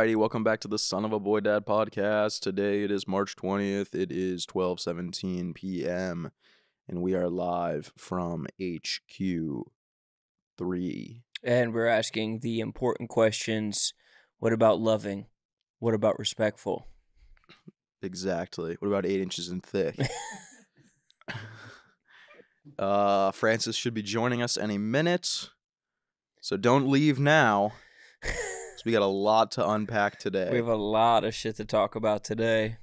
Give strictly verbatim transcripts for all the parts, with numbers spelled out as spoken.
Alrighty, welcome back to the Son of a Boy Dad podcast. Today it is March twentieth. It is twelve seventeen p m and we are live from H Q three. And we're asking the important questions. What about loving? What about respectful? Exactly. What about eight inches and thick? uh, Francis should be joining us any minute, so don't leave now. We got a lot to unpack today. We have a lot of shit to talk about today,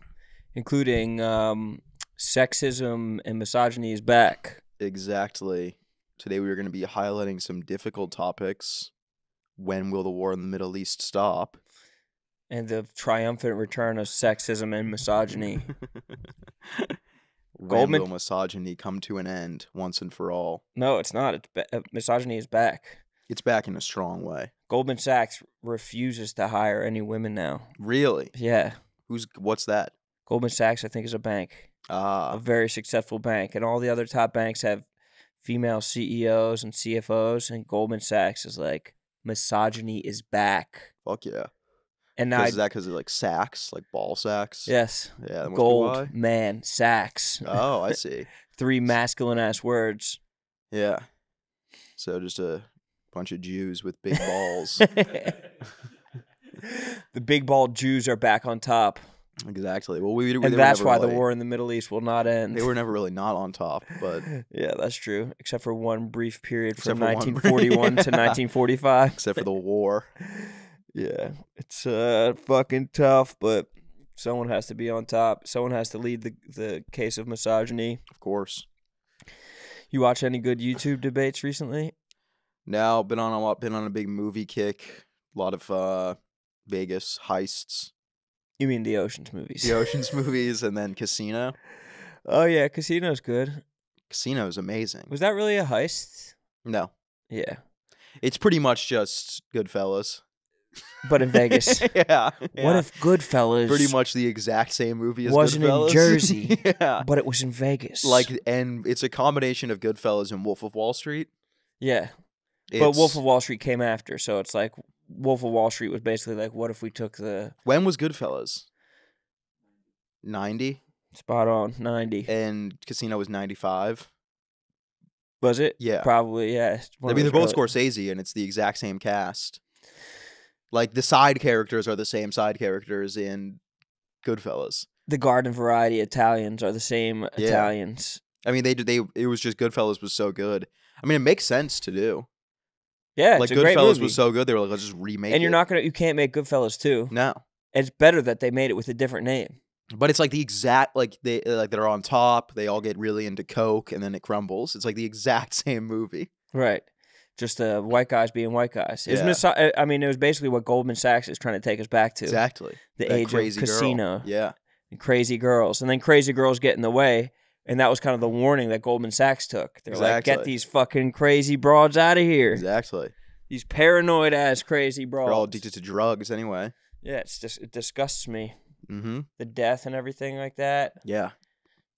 including um, sexism and misogyny is back. Exactly. Today we are going to be highlighting some difficult topics. When will the war in the Middle East stop? And the triumphant return of sexism and misogyny. When Goldman... will misogyny come to an end once and for all? No, it's not. It's ba- misogyny is back. It's back in a strong way. Goldman Sachs refuses to hire any women now. Really? Yeah. Who's? What's that? Goldman Sachs, I think, is a bank. Ah. A very successful bank. And all the other top banks have female C E Os and C F Os, and Goldman Sachs is like, misogyny is back. Fuck yeah. And now I, is that because of like sacks, like ball sacks? Yes. Yeah. Gold, man, sacks. Oh, I see. Three masculine-ass words. Yeah. So just a... bunch of Jews with big balls. The big ball Jews are back on top. Exactly. Well, we, we and that's why really, the war in the Middle East will not end. They were never really not on top, but yeah, that's true. Except for one brief period from nineteen forty-one one... to nineteen forty-five. Except for the war. Yeah, it's uh fucking tough, but someone has to be on top. Someone has to lead the the case of misogyny. Of course. You watch any good YouTube debates recently? Now, been on a lot, been on a big movie kick. A lot of uh, Vegas heists. You mean the Ocean's movies? The Ocean's movies, and then Casino. Oh yeah, Casino's good. Casino's amazing. Was that really a heist? No. Yeah, it's pretty much just Goodfellas, but in Vegas. yeah, yeah. What if Goodfellas? Pretty much the exact same movie as wasn't Goodfellas. Wasn't in Jersey. Yeah. But it was in Vegas. Like, and it's a combination of Goodfellas and Wolf of Wall Street. Yeah. It's, but Wolf of Wall Street came after, so it's like Wolf of Wall Street was basically like, what if we took the... When was Goodfellas? ninety? Spot on, ninety. And Casino was ninety-five? Was it? Yeah. Probably, yeah. I mean, they're both really... Scorsese, and it's the exact same cast. Like, the side characters are the same side characters in Goodfellas. The garden variety Italians are the same yeah. Italians. I mean, they they it was just Goodfellas was so good. I mean, it makes sense to do. Yeah, like it's a great movie. Goodfellas was so good, they were like, let's just remake it. And you're it. not gonna, you can't make Goodfellas two. No, it's better that they made it with a different name. But it's like the exact, like they, like they're on top. They all get really into coke, and then it crumbles. It's like the exact same movie, right? Just uh, white guys being white guys. Yeah. Mis- I mean, it was basically what Goldman Sachs is trying to take us back to. Exactly, the that age crazy of Casino. Girl. Yeah, and crazy girls, and then crazy girls get in the way. And that was kind of the warning that Goldman Sachs took. They're exactly. like, get these fucking crazy broads out of here. Exactly. These paranoid-ass crazy broads. They're all addicted to drugs anyway. Yeah, it's just, it disgusts me. Mm-hmm. The death and everything like that. Yeah.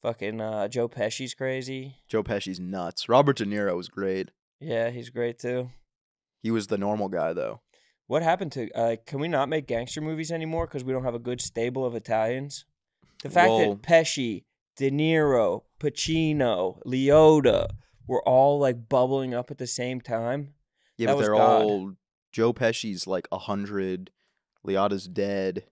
Fucking uh, Joe Pesci's crazy. Joe Pesci's nuts. Robert De Niro was great. Yeah, he's great too. He was the normal guy, though. What happened to... Uh, can we not make gangster movies anymore because we don't have a good stable of Italians? The fact Whoa. that Pesci... De Niro, Pacino, Liotta were all like bubbling up at the same time. Yeah, that but they're God. all Joe Pesci's like a hundred, Liotta's dead,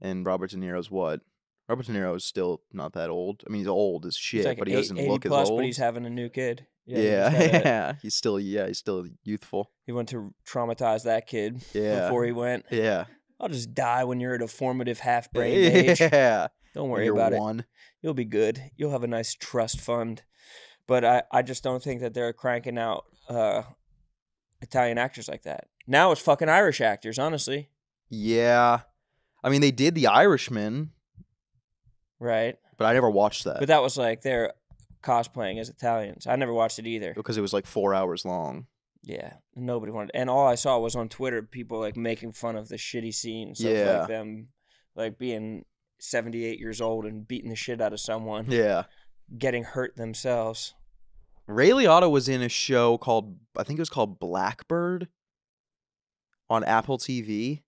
and Robert De Niro's what? Robert De Niro is still not that old. I mean, he's old as shit, like but he eight, doesn't look plus, as old. But he's having a new kid. Yeah, yeah, he yeah. he's still yeah, he's still youthful. He went to traumatize that kid. Yeah. Before he went. Yeah. I'll just die when you're at a formative half brain yeah. age. Yeah. Don't worry Year about one. it. You'll be good. You'll have a nice trust fund. But I, I just don't think that they're cranking out uh, Italian actors like that. Now it's fucking Irish actors, honestly. Yeah. I mean, they did The Irishman. Right. But I never watched that. But that was like they're cosplaying as Italians. I never watched it either. Because it was like four hours long. Yeah. Nobody wanted it. And all I saw was on Twitter, people like making fun of the shitty scenes of yeah. like them like being... seventy-eight years old and beating the shit out of someone. Yeah. Getting hurt themselves. Ray Liotta was in a show called, I think it was called Blackbird on Apple T V.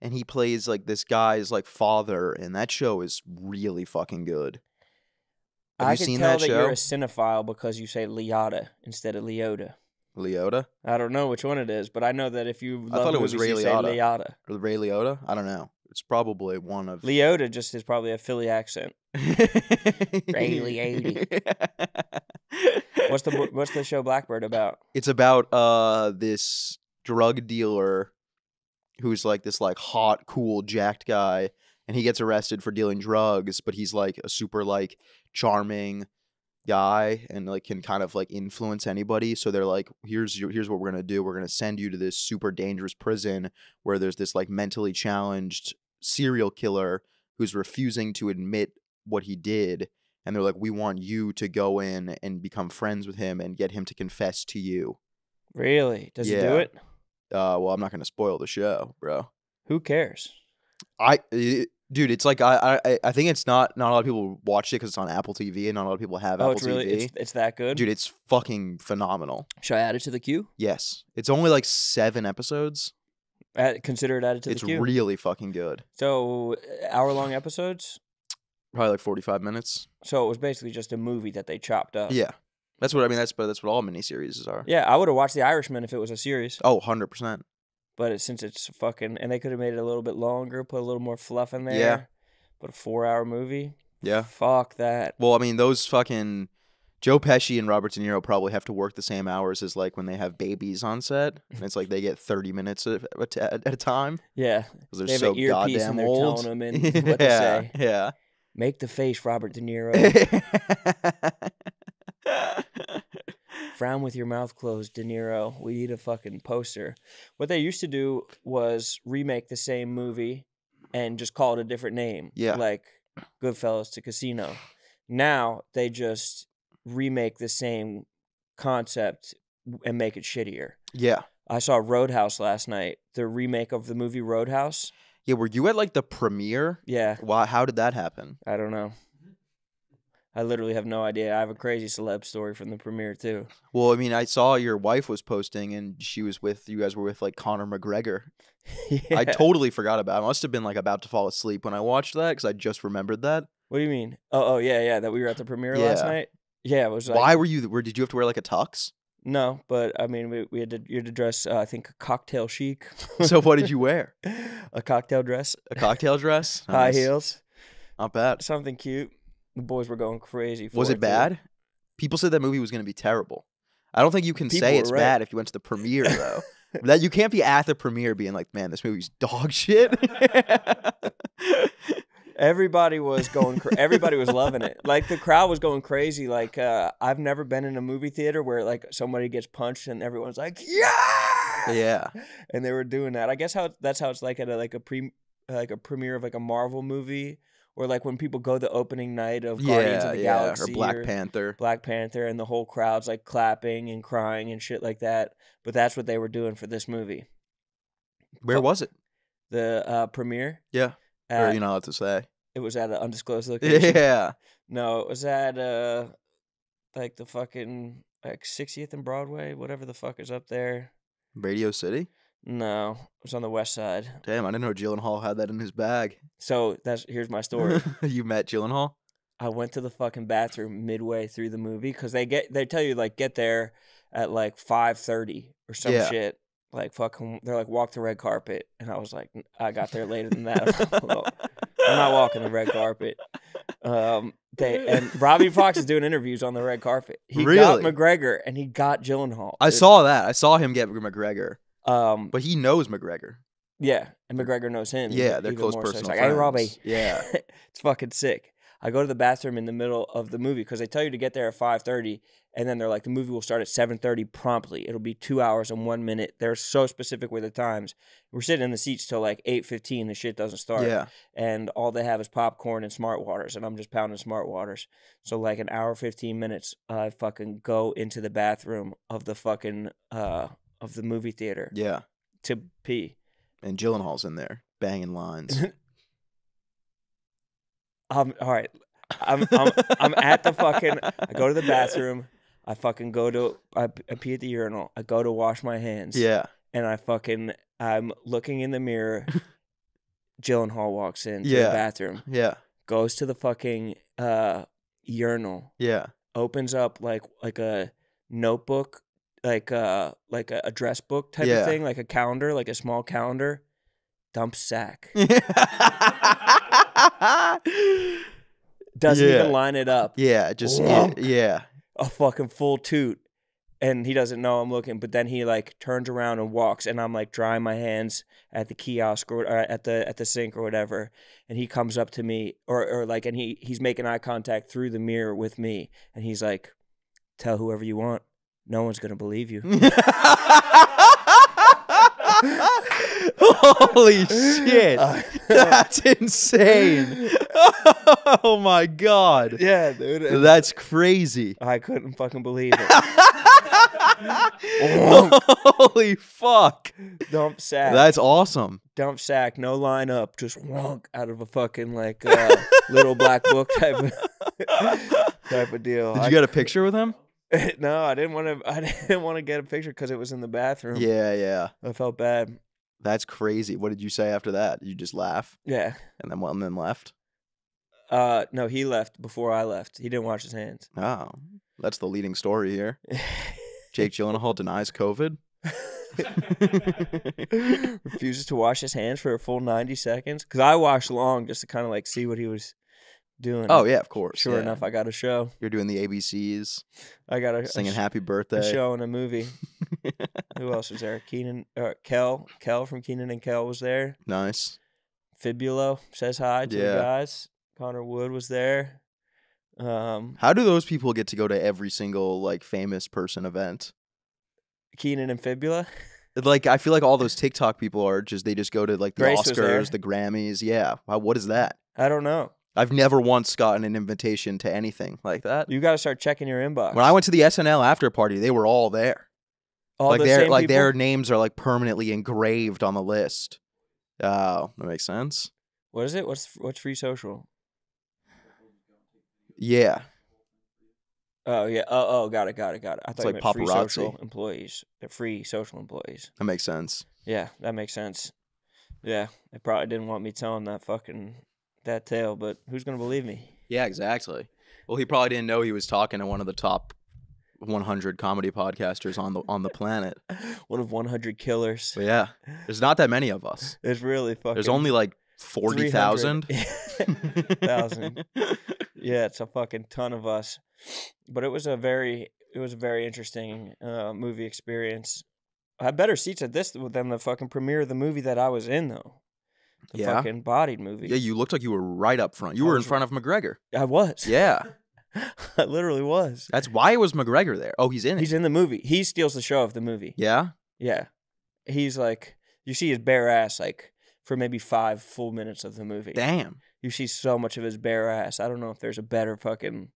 and he plays like this guy's like father, and that show is really fucking good. Have I you can seen tell that, that show? You're a cinephile because you say Liotta instead of Liotta. Liotta? I don't know which one it is, but I know that if you love I thought it movies, was Ray Liotta. Liotta. Ray Liotta? I don't know. It's probably one of... Liotta just is probably a Philly accent. Ray Liotta. What's the What's the show Blackbird about? It's about uh this drug dealer who's like this like hot, cool, jacked guy, and he gets arrested for dealing drugs, but he's like a super like charming guy and like can kind of like influence anybody. So they're like, here's your, here's what we're gonna do. We're gonna send you to this super dangerous prison where there's this like mentally challenged serial killer who's refusing to admit what he did. And they're like, we want you to go in and become friends with him and get him to confess to you. Really? Does yeah. he do it? Uh, well, I'm not going to spoil the show, bro. Who cares? I, it, dude, it's like, I, I, I think it's not, not a lot of people watch it because it's on Apple T V and not a lot of people have oh, Apple it's really, T V. It's, it's that good? Dude, it's fucking phenomenal. Should I add it to the queue? Yes. It's only like seven episodes. Add, consider it added to it's the queue. It's really fucking good. So, hour-long episodes? Probably like forty-five minutes. So it was basically just a movie that they chopped up. Yeah. That's what I mean. That's that's what all miniseries are. Yeah, I would have watched The Irishman if it was a series. Oh, one hundred percent. But it, since it's fucking... And they could have made it a little bit longer, put a little more fluff in there. Yeah. But a four-hour movie? Yeah. Fuck that. Well, I mean, those fucking... Joe Pesci and Robert De Niro probably have to work the same hours as like when they have babies on set. And it's like they get thirty minutes at a time. Yeah. Because they're they have so an earpiece goddamn and they're old. Telling them in what yeah, to say. Yeah. Make the face, Robert De Niro. Frown with your mouth closed, De Niro. We need a fucking poster. What they used to do was remake the same movie and just call it a different name. Yeah. Like Goodfellas to Casino. Now they just remake the same concept and make it shittier. Yeah. I saw Roadhouse last night, the remake of the movie Roadhouse. Yeah, were you at like the premiere? Yeah. Wow, how did that happen? I don't know. I literally have no idea. I have a crazy celeb story from the premiere too. Well, I mean, I saw your wife was posting and she was with, you guys were with like Conor McGregor. Yeah. I totally forgot about it. I must have been like about to fall asleep when I watched that because I just remembered that. What do you mean? Oh, oh yeah, yeah, that we were at the premiere yeah. last night? Yeah, it was like... Why were you, were, did you have to wear like a tux? No, but I mean, we, we had to, you had to dress, uh, I think, cocktail chic. So what did you wear? A cocktail dress. A cocktail dress? Nice. High heels. Not bad. Something cute. The boys were going crazy for Was it, it bad? Too. People said that movie was going to be terrible. I don't think you can People say it's right. bad if you went to the premiere, though. That you can't be at the premiere being like, man, this movie's dog shit. Everybody was going cra everybody was loving it. Like the crowd was going crazy. Like uh I've never been in a movie theater where like somebody gets punched and everyone's like, yeah. Yeah. And they were doing that. I guess how that's how it's like at a, like a pre like a premiere of like a Marvel movie or like when people go the opening night of Guardians yeah, of the yeah. Galaxy or Black or Panther. Black Panther and the whole crowd's like clapping and crying and shit like that. But that's what they were doing for this movie. Where oh, was it? The uh premiere? Yeah. At, or you know what to say. It was at an undisclosed location. Yeah. No, it was at uh, like the fucking like sixtieth and Broadway, whatever the fuck is up there. Radio City? No, it was on the west side. Damn, I didn't know Gyllenhaal had that in his bag. So that's here's my story. You met Gyllenhaal? I went to the fucking bathroom midway through the movie because they get they tell you like get there at like five thirty or some yeah. shit. Like fucking, they're like walk the red carpet, and I was like, I got there later than that. I'm not walking the red carpet. Um, they and Robbie Fox is doing interviews on the red carpet. He really? got McGregor and he got Gyllenhaal. I There's, saw that. I saw him get McGregor. Um, but he knows McGregor. Yeah, and McGregor knows him. Yeah, they're close personal. So he's like, friends. Hey, Robbie. Yeah, it's fucking sick. I go to the bathroom in the middle of the movie because they tell you to get there at five thirty, and then they're like, the movie will start at seven thirty promptly. It'll be two hours and one minute. They're so specific with the times. We're sitting in the seats till like eight fifteen. The shit doesn't start. Yeah. And all they have is popcorn and Smart Waters, and I'm just pounding Smart Waters. So like an hour, fifteen minutes, I fucking go into the bathroom of the fucking, uh, of the movie theater. Yeah. To pee. And Gyllenhaal's in there, banging lines. Um, all right, I'm, I'm, I'm at the fucking, I go to the bathroom, I fucking go to, I, I pee at the urinal, I go to wash my hands. Yeah. And I fucking, I'm looking in the mirror Gyllenhaal walks into yeah. the bathroom. Yeah. Goes to the fucking uh, urinal. Yeah. Opens up like like a notebook, like a like a address book type yeah. of thing, like a calendar, like a small calendar. Dump sack. Doesn't yeah. even line it up. Yeah, just yeah, yeah. A fucking full toot. And he doesn't know I'm looking, but then he like turns around and walks, and I'm like drying my hands at the kiosk or, or at the at the sink or whatever, and he comes up to me or or like, and he he's making eye contact through the mirror with me, and he's like, "Tell whoever you want, no one's gonna believe you." Holy shit, uh, that's insane. Oh my god. Yeah, dude, that's crazy. I couldn't fucking believe it. Holy fuck. Dump sack. That's awesome. Dump sack, no line up, just wonk out of a fucking like uh, little black book type of type of deal. Did you I, get a picture with him? No, I didn't want to I didn't want to get a picture because it was in the bathroom. Yeah, yeah. I felt bad. That's crazy. What did you say after that? Did you just laugh? Yeah. And then one then left? Uh no, he left before I left. He didn't wash his hands. Oh. That's the leading story here. Jake Gyllenhaal denies COVID. Refuses to wash his hands for a full ninety seconds. Because I washed long just to kind of like see what he was doing. Oh, yeah, of course. Sure yeah. enough, I got a show. You're doing the A B Cs. I got a Singing a Happy Birthday. A show and a movie. Who else was there? Keenan, uh, Kel. Kel from Keenan and Kel was there. Nice. Fibulo says hi to yeah. the guys. Connor Wood was there. Um, How do those people get to go to every single like famous person event? Keenan and Fibula. Like I feel like all those TikTok people are just they just go to like the Grace Oscars, the Grammys. Yeah, wow, what is that? I don't know. I've never once gotten an invitation to anything like that. You got to start checking your inbox. When I went to the S N L after party, they were all there. All like the their like people? Their names are like permanently engraved on the list. Oh, uh, that makes sense. What is it? What's what's free social? Yeah. Oh yeah. Oh oh. Got it. Got it. Got it. I thought it's you like meant paparazzi free social employees. They're free social employees. That makes sense. Yeah, that makes sense. Yeah, they probably didn't want me telling that fucking that tale, but who's gonna believe me? Yeah, exactly. Well, he probably didn't know he was talking to one of the top one hundred comedy podcasters on the on the planet. One of one hundred killers. But yeah, there's not that many of us. There's really fucking. There's only like forty thousand. Thousand. Yeah, it's a fucking ton of us, but it was a very it was a very interesting uh, movie experience. I had better seats at this than the fucking premiere of the movie that I was in, though. The yeah. fucking bodied movie. Yeah, you looked like you were right up front. You I were in front of McGregor. I was. Yeah, I literally was. That's why was McGregor there? Oh, he's in it. He's in the movie. He steals the show of the movie. Yeah, yeah. He's like, you see his bare ass like for maybe five full minutes of the movie. Damn. You see so much of his bare ass. I don't know if there's a better fucking...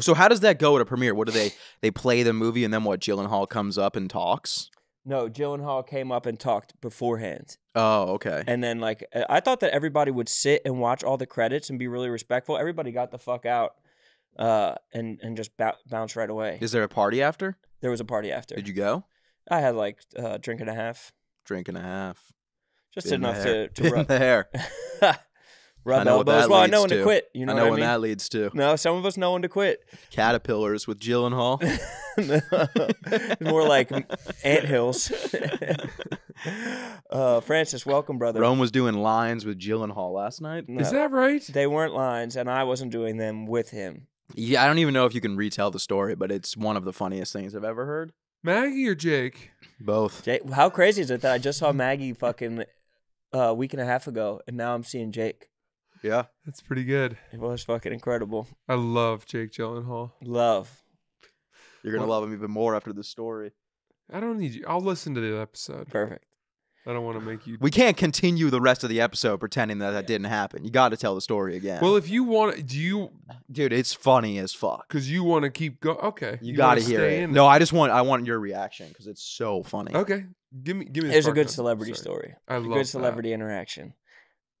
So how does that go at a premiere? What do they... They play the movie and then what? Gyllenhaal comes up and talks? No, Gyllenhaal came up and talked beforehand. Oh, okay. And then, like, I thought that everybody would sit and watch all the credits and be really respectful. Everybody got the fuck out uh, and, and just bounced right away. Is there a party after? There was a party after. Did you go? I had, like, a drink and a half. Drink and a half. Just Been enough to... to rub the hair. Rub elbows. Well, I know when to quit. You know I know what I mean? That leads to. No, some of us know when to quit. Caterpillars with Gyllenhaal. No, more like anthills. uh, Francis, welcome, brother. Rome was doing lines with Gyllenhaal last night. No, is that right? They weren't lines, and I wasn't doing them with him. Yeah, I don't even know if you can retell the story, but it's one of the funniest things I've ever heard. Maggie or Jake? Both. Jake, how crazy is it that I just saw Maggie fucking uh, a week and a half ago, and now I'm seeing Jake? Yeah. That's pretty good. It was fucking incredible. I love Jake Gyllenhaal. Love. You're going to well, love him even more after this story. I don't need you. I'll listen to the episode. Perfect. I don't want to make you... We can't continue the rest of the episode pretending that that yeah. didn't happen. You got to tell the story again. Well, if you want... Do you... Dude, it's funny as fuck. Because you want to keep going... Okay. You, you got to hear it. No, I just want... I want your reaction because it's so funny. Okay. Give me... Give me. There's a good celebrity story. I love that. A good celebrity interaction.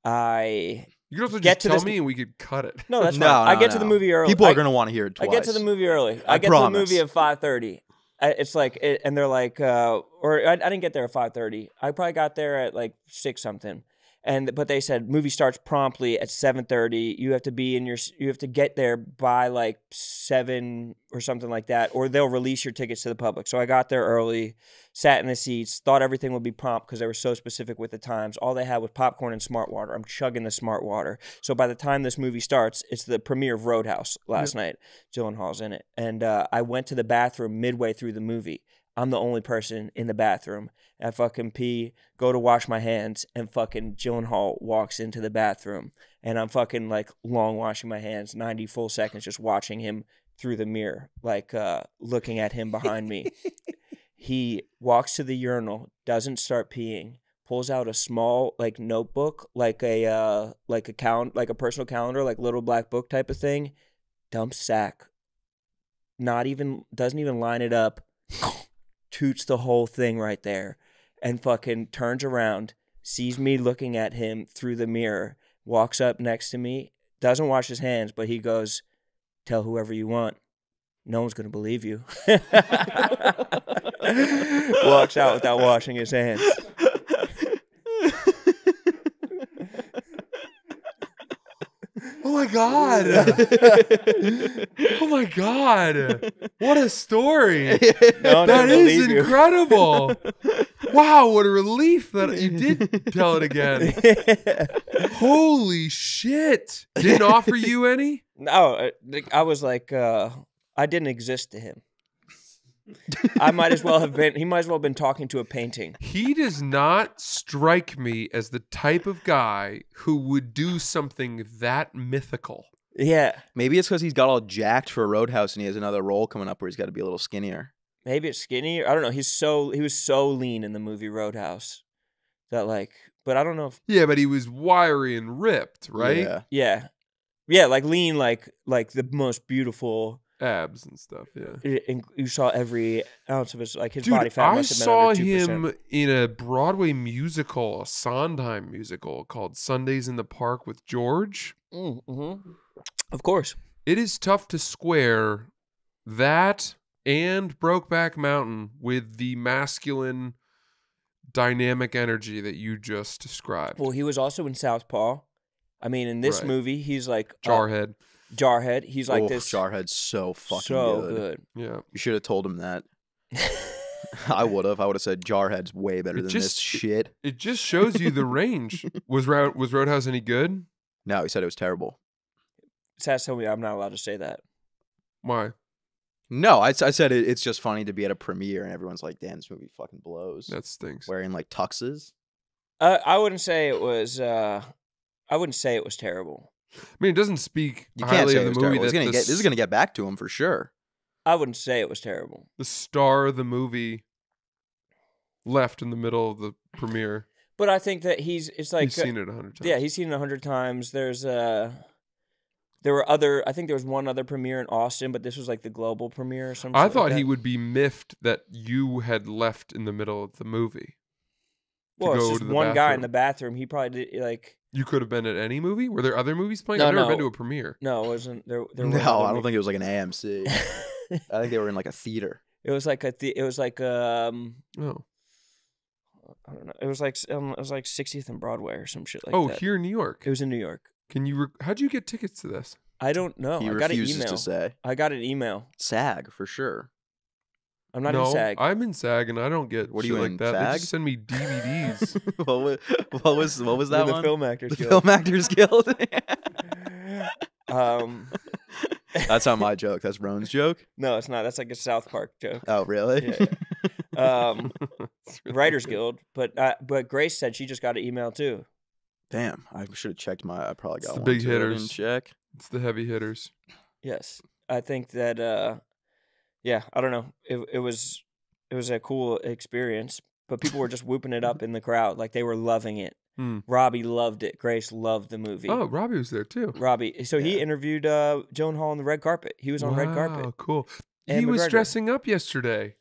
I... You could also just get to tell this... me and we could cut it. No, that's no, fine. No, I get no. to the movie early. People are I, gonna want to hear it twice. I get to the movie early. I, I get promise. to the movie at five thirty. It's like, it, and they're like, uh, or I, I didn't get there at five thirty. I probably got there at like six something. And but they said movie starts promptly at seven thirty. You have to be in your you have to get there by like seven or something like that, or they'll release your tickets to the public. So I got there early, sat in the seats, thought everything would be prompt because they were so specific with the times. All they had was popcorn and smart water. I'm chugging the smart water. So by the time this movie starts, it's the premiere of Roadhouse last yep. night. Gyllenhaal's in it. And uh, I went to the bathroom midway through the movie. I'm the only person in the bathroom. I fucking pee, go to wash my hands, and fucking Gyllenhaal walks into the bathroom. And I'm fucking like long washing my hands, ninety full seconds, just watching him through the mirror, like uh, looking at him behind me. He walks to the urinal, doesn't start peeing, pulls out a small like notebook, like a uh, like a count, like a personal calendar, like little black book type of thing, dumps sack. Not even doesn't even line it up. Toots the whole thing right there and fucking turns around, sees me looking at him through the mirror, walks up next to me, doesn't wash his hands, but he goes, tell whoever you want. No one's going to believe you. Walks out without washing his hands. Oh my God. Oh my God. What a story. No, that is incredible. Wow, what a relief that you did tell it again. Holy shit. Didn't offer you any? No, I was like, uh, I didn't exist to him. I might as well have been, he might as well have been talking to a painting. He does not strike me as the type of guy who would do something that mythical. Yeah. Maybe it's because he's got all jacked for Roadhouse and he has another role coming up where he's got to be a little skinnier. Maybe it's skinnier. I don't know. He's so, he was so lean in the movie Roadhouse that like, but I don't know if. Yeah, but he was wiry and ripped, right? Yeah. Yeah. Yeah, like lean, like, like the most beautiful. Abs and stuff, yeah. And you saw every ounce of his, like his Dude, body fat. I must have saw been him in a Broadway musical, a Sondheim musical called Sundays in the Park with George. Mm-hmm. Of course. It is tough to square that and Brokeback Mountain with the masculine dynamic energy that you just described. Well, he was also in Southpaw. I mean, in this right. movie, he's like... Jarhead. Uh, Jarhead, he's like Oof, this. Jarhead's so fucking so good. good. Yeah, you should have told him that. I would have. I would have said Jarhead's way better it than just, this shit. It, it just shows you the range. Was was Roadhouse any good? No, he said it was terrible. Sass told me I'm not allowed to say that. Why? No, I, I said it, it's just funny to be at a premiere and everyone's like, "Damn, this movie fucking blows." That stinks. Wearing like tuxes. Uh, I wouldn't say it was. Uh, I wouldn't say it was terrible. I mean, it doesn't speak you can't highly say of the movie. That gonna this, get, this is going to get back to him for sure. I wouldn't say it was terrible. The star of the movie left in the middle of the premiere. But I think that he's it's like he's seen it a hundred times. Yeah, he's seen it a hundred times. There's uh, there were other. I think there was one other premiere in Austin, but this was like the global premiere or something. I thought like he would be miffed that you had left in the middle of the movie. Well, it's just one bathroom. guy in the bathroom. He probably did, like. You could have been at any movie? Were there other movies playing? No, I've never no. been to a premiere. No, it wasn't. There, there no, I don't movies. think it was like an A M C. I think they were in like a theater. It was like a. The, it was like um. Oh. I don't know. It was like um, it was like sixtieth and Broadway or some shit like oh, that. Oh, here in New York. It was in New York. Can you? Re How'd you get tickets to this? I don't know. He I got refuses an email. to say. I got an email. SAG for sure. I'm not no, in SAG. I'm in SAG, and I don't get what do you like in, that. Fag? They just send me D V Ds. what, was, what was what was that the one? The Film Actors the Guild. Film Actors Guild. um, that's not my joke. That's Roan's joke. No, it's not. That's like a South Park joke. Oh, really? Yeah, yeah. Um, really Writers good. Guild. But uh, but Grace said she just got an email too. Damn, I should have checked my. I probably got it's the one big hitters. I didn't check. It's the heavy hitters. Yes, I think that. Uh, Yeah, I don't know. It it was it was a cool experience, but people were just whooping it up in the crowd, like they were loving it. Mm. Robbie loved it. Grace loved the movie. Oh, Robbie was there too. Robbie, so yeah. he interviewed uh, Gyllenhaal on the red carpet. He was on wow, red carpet. Oh, cool. And he McGregor. was dressing up yesterday.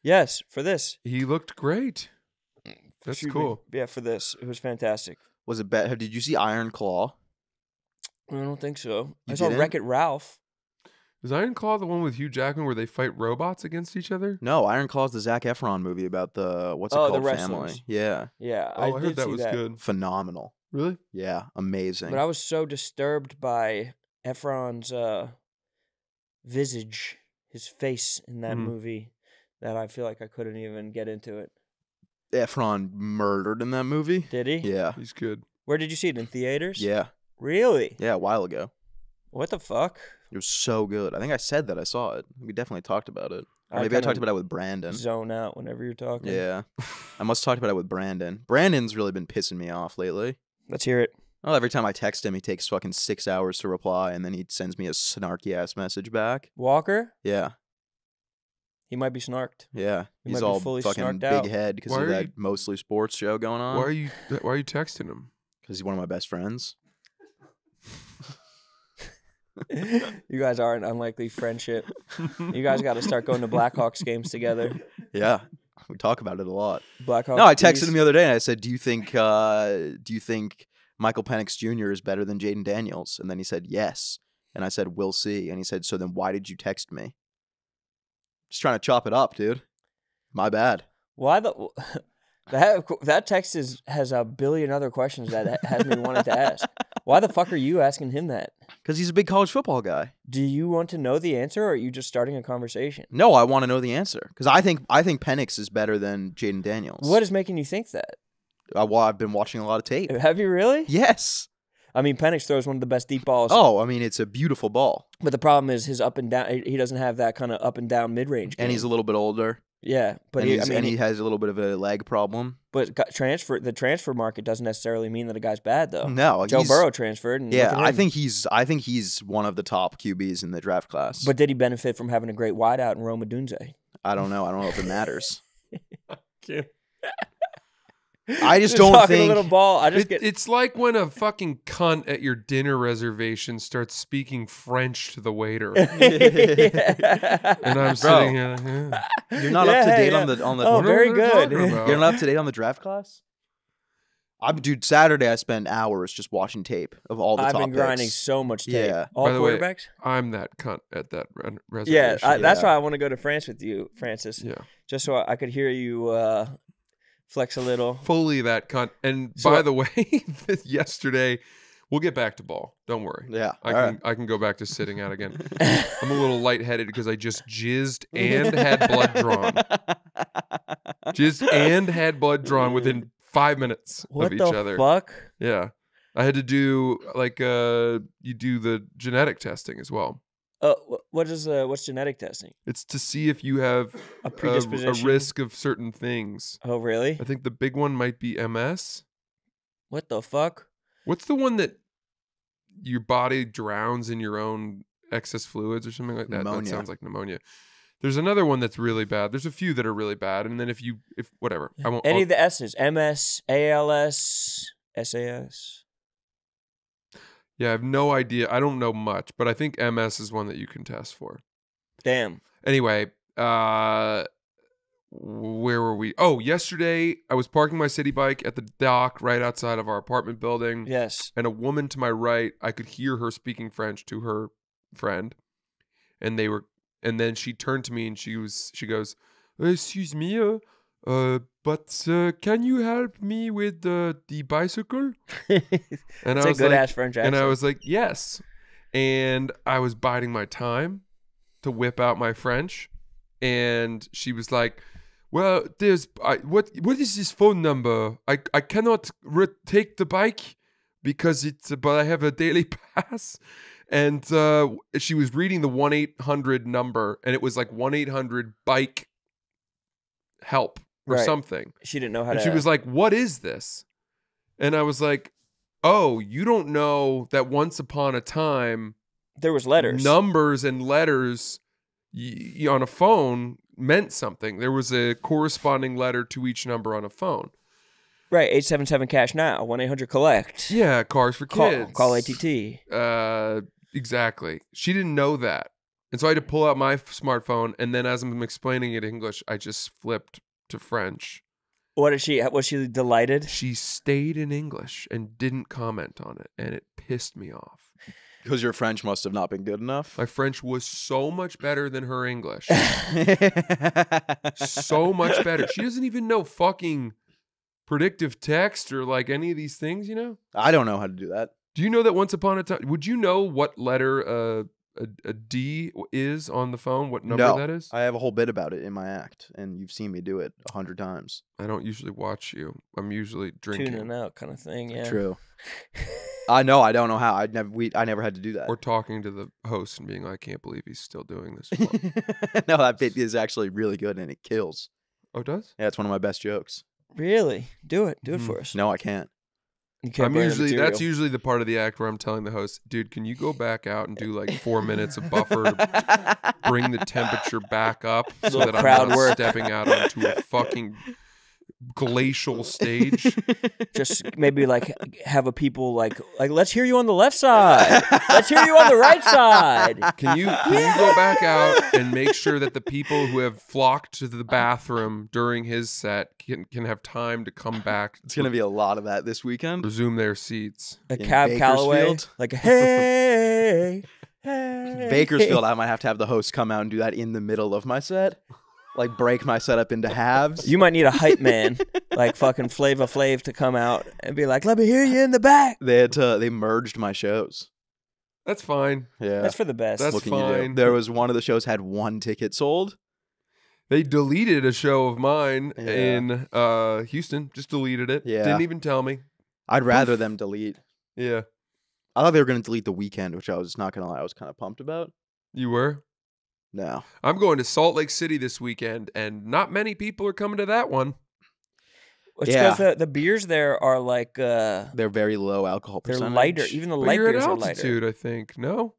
Yes, for this. He looked great. That's Should cool. We, yeah, for this, it was fantastic. Was it bad? Did you see Iron Claw? I don't think so. You I saw Wreck-It Ralph. Is Iron Claw the one with Hugh Jackman where they fight robots against each other? No, Iron Claw's the Zac Efron movie about the what's it oh, called the family. Yeah, yeah. Oh, I, I heard did that see was that. good. Phenomenal. Really? Yeah, amazing. But I was so disturbed by Efron's uh, visage, his face in that mm. movie, that I feel like I couldn't even get into it. Efron murdered in that movie? Did he? Yeah. He's good. Where did you see it? In theaters? Yeah. Really? Yeah, a while ago. What the fuck? It was so good. I think I said that I saw it. We definitely talked about it. Or maybe I, I talked about it with Brandon. Zone out whenever you're talking. Yeah. I must have talked about it with Brandon. Brandon's really been pissing me off lately. Let's hear it. Well, every time I text him, he takes fucking six hours to reply, and then he sends me a snarky-ass message back. Walker? Yeah. He might be snarked. Yeah. He He's all fully fucking big out. Head because of that you... mostly sports show going on. Why are you, why are you texting him? Because he's one of my best friends. You guys are an unlikely friendship. You guys got to start going to Blackhawks games together. Yeah, we talk about it a lot. Blackhawks. No, I texted him the other day and I said, "Do you think, uh, do you think Michael Penix Junior is better than Jaden Daniels?" And then he said, "Yes." And I said, "We'll see." And he said, "So then, why did you text me?" Just trying to chop it up, dude. My bad. Why the that that text is has a billion other questions that had me wanted to ask. Why the fuck are you asking him that? Because he's a big college football guy. Do you want to know the answer, or are you just starting a conversation? No, I want to know the answer. Because I think I think Penix is better than Jaden Daniels. What is making you think that? I, well, I've been watching a lot of tape. Have you really? Yes. I mean, Penix throws one of the best deep balls. Oh, I mean, it's a beautiful ball. But the problem is his up and down. He doesn't have that kind of up and down mid-range game. And he's a little bit older. Yeah, but and, he, I mean, and he has a little bit of a leg problem. But transfer the transfer market doesn't necessarily mean that a guy's bad, though. No, Joe Burrow transferred. And yeah, I think he's I think he's one of the top Q Bs in the draft class. But did he benefit from having a great wideout in Rome Odunze? I don't know. I don't know if it matters. I just don't think a little ball. I just it, get... It's like when a fucking cunt at your dinner reservation starts speaking French to the waiter, and I'm Bro, sitting here. Like, yeah. You're not yeah, up to date yeah. on the on the. Oh, very good. You're not up to date on the draft class. I'm dude. Saturday, I spend hours just watching tape of all the. I've top been grinding picks. So much tape. Yeah. All By the quarterbacks. Way, I'm that cunt at that reservation. Yeah, I, yeah. That's why I want to go to France with you, Francis. Yeah, just so I could hear you. Uh, Flex a little. Fully that cunt. And so, by the way, yesterday, we'll get back to ball. Don't worry. Yeah. I can right. I can go back to sitting out again. I'm a little lightheaded because I just jizzed and had blood drawn. Jizzed and had blood drawn within five minutes what of each other. What the fuck? Yeah. I had to do, like, uh, you do the genetic testing as well. Uh, what is uh, what's genetic testing? It's to see if you have a predisposition, a, a risk of certain things. Oh, really? I think the big one might be M S. What the fuck? What's the one that your body drowns in your own excess fluids or something like that? Pneumonia. That sounds like pneumonia. There's another one that's really bad. There's a few that are really bad, and then if you if whatever, I won't. Any I'll, of the S's: M S, A L S, S A S. Yeah, I have no idea. I don't know much, but I think M S is one that you can test for. Damn. Anyway, uh, where were we? Oh, yesterday I was parking my city bike at the dock right outside of our apartment building. Yes. And a woman to my right, I could hear her speaking French to her friend, and they were. And then she turned to me and she was. She goes, "Excuse me, uh, uh but uh, can you help me with uh, the bicycle?" And it's I was a good like, ass French accent. And I was like, yes. And I was biding my time to whip out my French. And she was like, well, there's I, what? What is this phone number? I I cannot take the bike because it's. But I have a daily pass. And uh, she was reading the one eight hundred number, and it was like one eight hundred bike help. Or right. something. She didn't know how and to... she was like, what is this? And I was like, oh, you don't know that once upon a time... there was letters. Numbers and letters y y on a phone meant something. There was a corresponding letter to each number on a phone. Right. eight seven seven cash now. one eight hundred collect. Yeah. Cars for kids. Call, call A T T. Uh, exactly. She didn't know that. And so I had to pull out my smartphone. And then as I'm explaining it in English, I just flipped... to French. What is she? Was she delighted? She stayed in English and didn't comment on it, and it pissed me off. Because your French must have not been good enough. My French was so much better than her English. So much better. She doesn't even know fucking predictive text or like any of these things, you know? I don't know how to do that. Do you know that once upon a time, would you know what letter uh, a, a D is on the phone? What number no, that is? I have a whole bit about it in my act, and you've seen me do it a hundred times. I don't usually watch you. I'm usually drinking. Tuning out kind of thing, yeah. True. I know. I don't know how. I never. We. I never had to do that. Or talking to the host and being like, "I can't believe he's still doing this." No, that bit is actually really good, and it kills. Oh, it does? Yeah, it's one of my best jokes. Really? Do it. Do it mm. for us. No, I can't. You can't I'm usually. That's usually the part of the act where I'm telling the host, "Dude, can you go back out and do like four minutes of buffer, to bring the temperature back up, so that I'm not work. stepping out onto a fucking." glacial stage. Just maybe like have a people like like let's hear you on the left side, let's hear you on the right side. Can you can you go back out and make sure that the people who have flocked to the bathroom during his set can, can have time to come back? It's gonna be a lot of that this weekend. Resume their seats. A Cab Calloway like, hey, hey Bakersfield. I might have to have the host come out and do that in the middle of my set. Like, break my setup into halves. You might need a hype man, like fucking Flava Flav, to come out and be like, "Let me hear you in the back." They had to, they merged my shows. That's fine. Yeah, that's for the best. That's fine. There was one of the shows had one ticket sold. They deleted a show of mine yeah. in uh, Houston. Just deleted it. Yeah, didn't even tell me. I'd rather them delete. Yeah, I thought they were going to delete the weekend, which I was not going to lie, I was kind of pumped about. You were. No. I'm going to Salt Lake City this weekend, and not many people are coming to that one. It's because yeah. the, the beers there are like... Uh, they're very low alcohol percentage. They're lighter. Even the but light you're beers at altitude, are lighter. I think. No?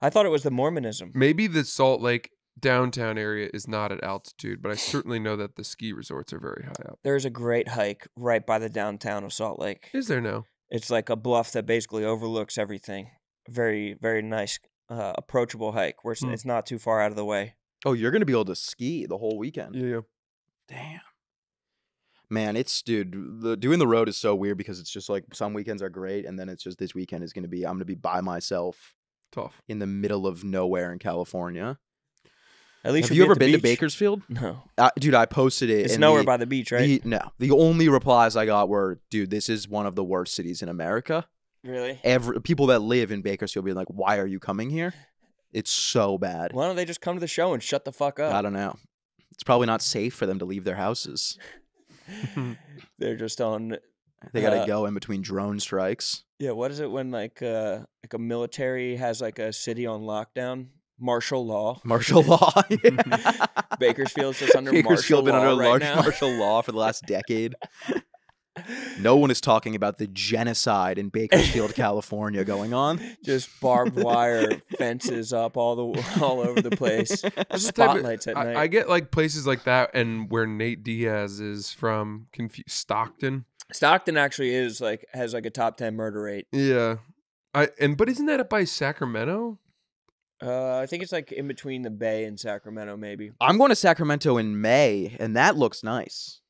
I thought it was the Mormonism. Maybe the Salt Lake downtown area is not at altitude, but I certainly know that the ski resorts are very high up. There's a great hike right by the downtown of Salt Lake. Is there now? It's like a bluff that basically overlooks everything. Very, very nice. Uh, approachable hike where hmm. it's not too far out of the way. Oh, you're gonna be able to ski the whole weekend. Yeah. Damn. Man, it's dude. The, doing the road is so weird because it's just like some weekends are great, and then it's just this weekend is gonna be. I'm gonna be by myself. Tough. In the middle of nowhere in California. At least have you ever been to Bakersfield? No, uh, dude. I posted it. It's nowhere by the beach, right? The, no. The only replies I got were, "Dude, this is one of the worst cities in America." Really? Every people that live in Bakersfield be like, "Why are you coming here? It's so bad." Why don't they just come to the show and shut the fuck up? I don't know. It's probably not safe for them to leave their houses. They're just on. They uh, gotta go in between drone strikes. Yeah. What is it when like uh, like a military has like a city on lockdown? Martial law. Martial law. Yeah. Bakersfield's just under Bakersfield martial been law under right large now. Martial law for the last decade. No one is talking about the genocide in Bakersfield, California going on. Just barbed wire fences up all the all over the place. Spotlights at night. I, I get like places like that and where Nate Diaz is from, confused. Stockton. Stockton actually is like has like a top ten murder rate. Yeah. I and but isn't that up by Sacramento? Uh, I think it's like in between the Bay and Sacramento maybe. I'm going to Sacramento in May and that looks nice.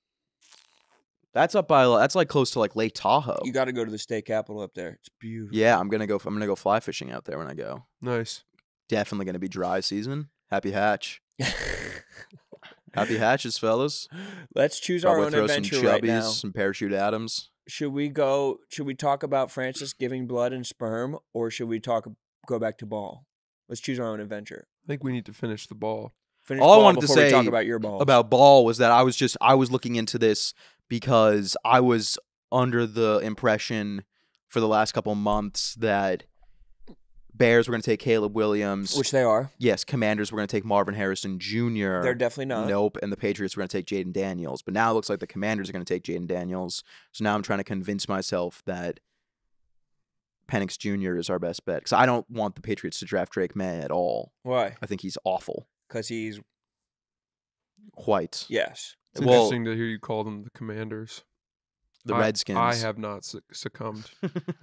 That's up by. That's like close to like Lake Tahoe. You got to go to the state capitol up there. It's beautiful. Yeah, I'm gonna go. I'm gonna go fly fishing out there when I go. Nice. Definitely gonna be dry season. Happy hatch. Happy hatches, fellas. Let's choose Probably our own throw adventure some chubbies, right now. Some parachute Adams. Should we go? Should we talk about Francis giving blood and sperm, or should we talk? Go back to ball. Let's choose our own adventure. I think we need to finish the ball. Finish All ball I wanted to say talk about your ball about ball was that I was just I was looking into this. Because I was under the impression for the last couple months that Bears were going to take Caleb Williams. Which they are. Yes, Commanders were going to take Marvin Harrison Junior They're definitely not. Nope, and the Patriots were going to take Jaden Daniels. But now it looks like the Commanders are going to take Jaden Daniels. So now I'm trying to convince myself that Penix Junior is our best bet. Because I don't want the Patriots to draft Drake May at all. Why? I think he's awful. Because he's... white. Yes. It's well, interesting to hear you call them the Commanders. The I, Redskins. I have not succ succumbed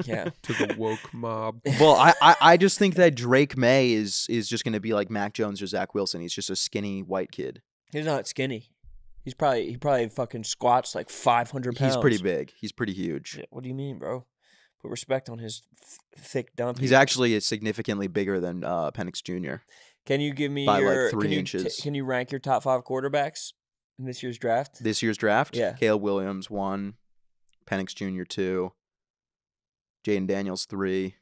yeah. to the woke mob. Well, I, I, I just think that Drake May is is just going to be like Mac Jones or Zach Wilson. He's just a skinny white kid. He's not skinny. He's probably he probably fucking squats like five hundred pounds. He's pretty big. He's pretty huge. Yeah, what do you mean, bro? Put respect on his th thick dump. He's actually significantly bigger than uh, Penix Junior Can you give me by your, like three can inches? You can you rank your top five quarterbacks? In this year's draft? This year's draft? Yeah. Caleb Williams, one. Penix Junior two, Jaden Daniels three,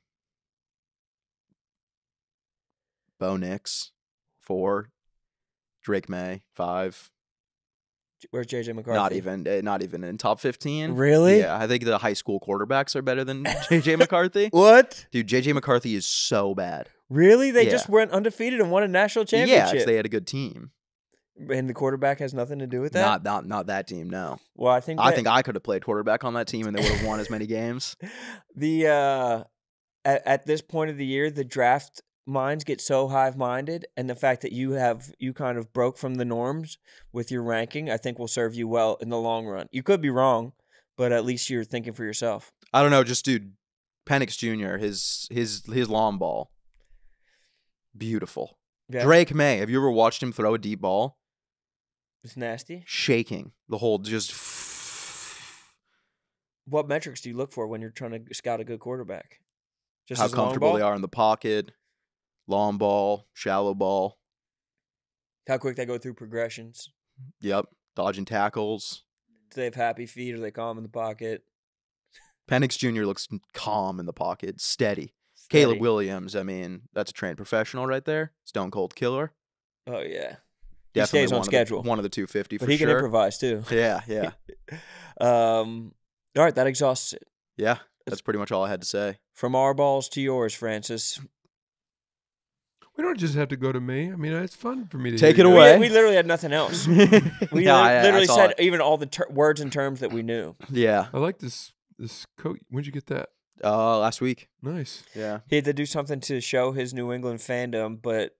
Bo Nix four, Drake May five. Where's J J McCarthy? Not even, not even in top fifteen. Really? Yeah, I think the high school quarterbacks are better than J J McCarthy. What? Dude, J J McCarthy is so bad. Really? They yeah. just went undefeated and won a national championship. Yeah, because they had a good team. And the quarterback has nothing to do with that? Not not not that team, no. Well, I think that, I think I could have played quarterback on that team and they would have won as many games. The uh, at, at this point of the year, the draft minds get so hive-minded, and the fact that you have you kind of broke from the norms with your ranking, I think will serve you well in the long run. You could be wrong, but at least you're thinking for yourself. I don't know, just dude, Penix Junior, his his his long ball, beautiful. Yeah. Drake May, have you ever watched him throw a deep ball? It's nasty. Shaking. The whole just... What metrics do you look for when you're trying to scout a good quarterback? Just how comfortable they are in the pocket, long ball, shallow ball. How quick they go through progressions. Yep. Dodging tackles. Do they have happy feet? Are they calm in the pocket? Penix Junior looks calm in the pocket. Steady. Steady. Caleb Williams, I mean, that's a trained professional right there. Stone Cold Killer. Oh, yeah. Definitely he stays on one schedule. Of the, one of the two fifty for sure. But he can sure. improvise too. Yeah, yeah. um, all right, that exhausts it. Yeah, that's pretty much all I had to say. From our balls to yours, Francis. We don't just have to go to me. I mean, it's fun for me to take it away. We, we literally had nothing else. We no, li I, literally I said it. Even all the ter words and terms that we knew. Yeah. I like this this coat. When'd you get that? Uh, last week. Nice. Yeah. He had to do something to show his New England fandom, but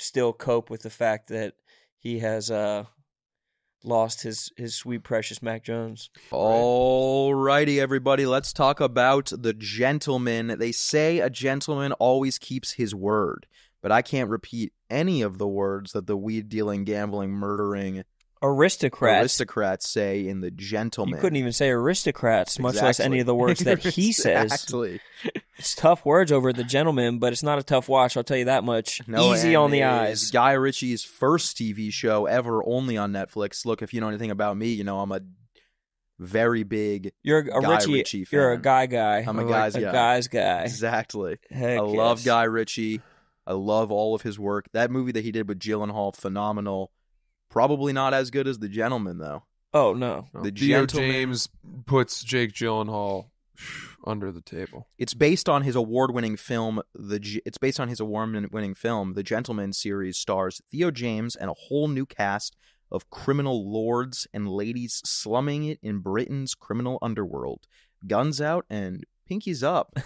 still cope with the fact that he has uh, lost his, his sweet, precious Mac Jones. All righty, everybody. Let's talk about The Gentleman. They say a gentleman always keeps his word, but I can't repeat any of the words that the weed-dealing, gambling, murdering aristocrats aristocrats say in The Gentleman. You couldn't even say aristocrats, much exactly. less any of the words that he says. Exactly. It's tough words over The Gentleman, but it's not a tough watch, I'll tell you that much. No, easy on the eyes. Guy Ritchie's first T V show ever, only on Netflix. Look, if you know anything about me, you know I'm a very big you're a Guy Ritchie, Ritchie fan. You're a guy guy. I'm a I'm guy's like guy. A guy's guy. Exactly. Heck I yes. love Guy Ritchie. I love all of his work. That movie that he did with Gyllenhaal, phenomenal. Probably not as good as The Gentleman, though. Oh, no. The Gentleman. James puts Jake Gyllenhaal under the table. It's based on his award-winning film. The G It's based on his award-winning film. The Gentleman series stars Theo James and a whole new cast of criminal lords and ladies slumming it in Britain's criminal underworld. Guns out and pinkies up.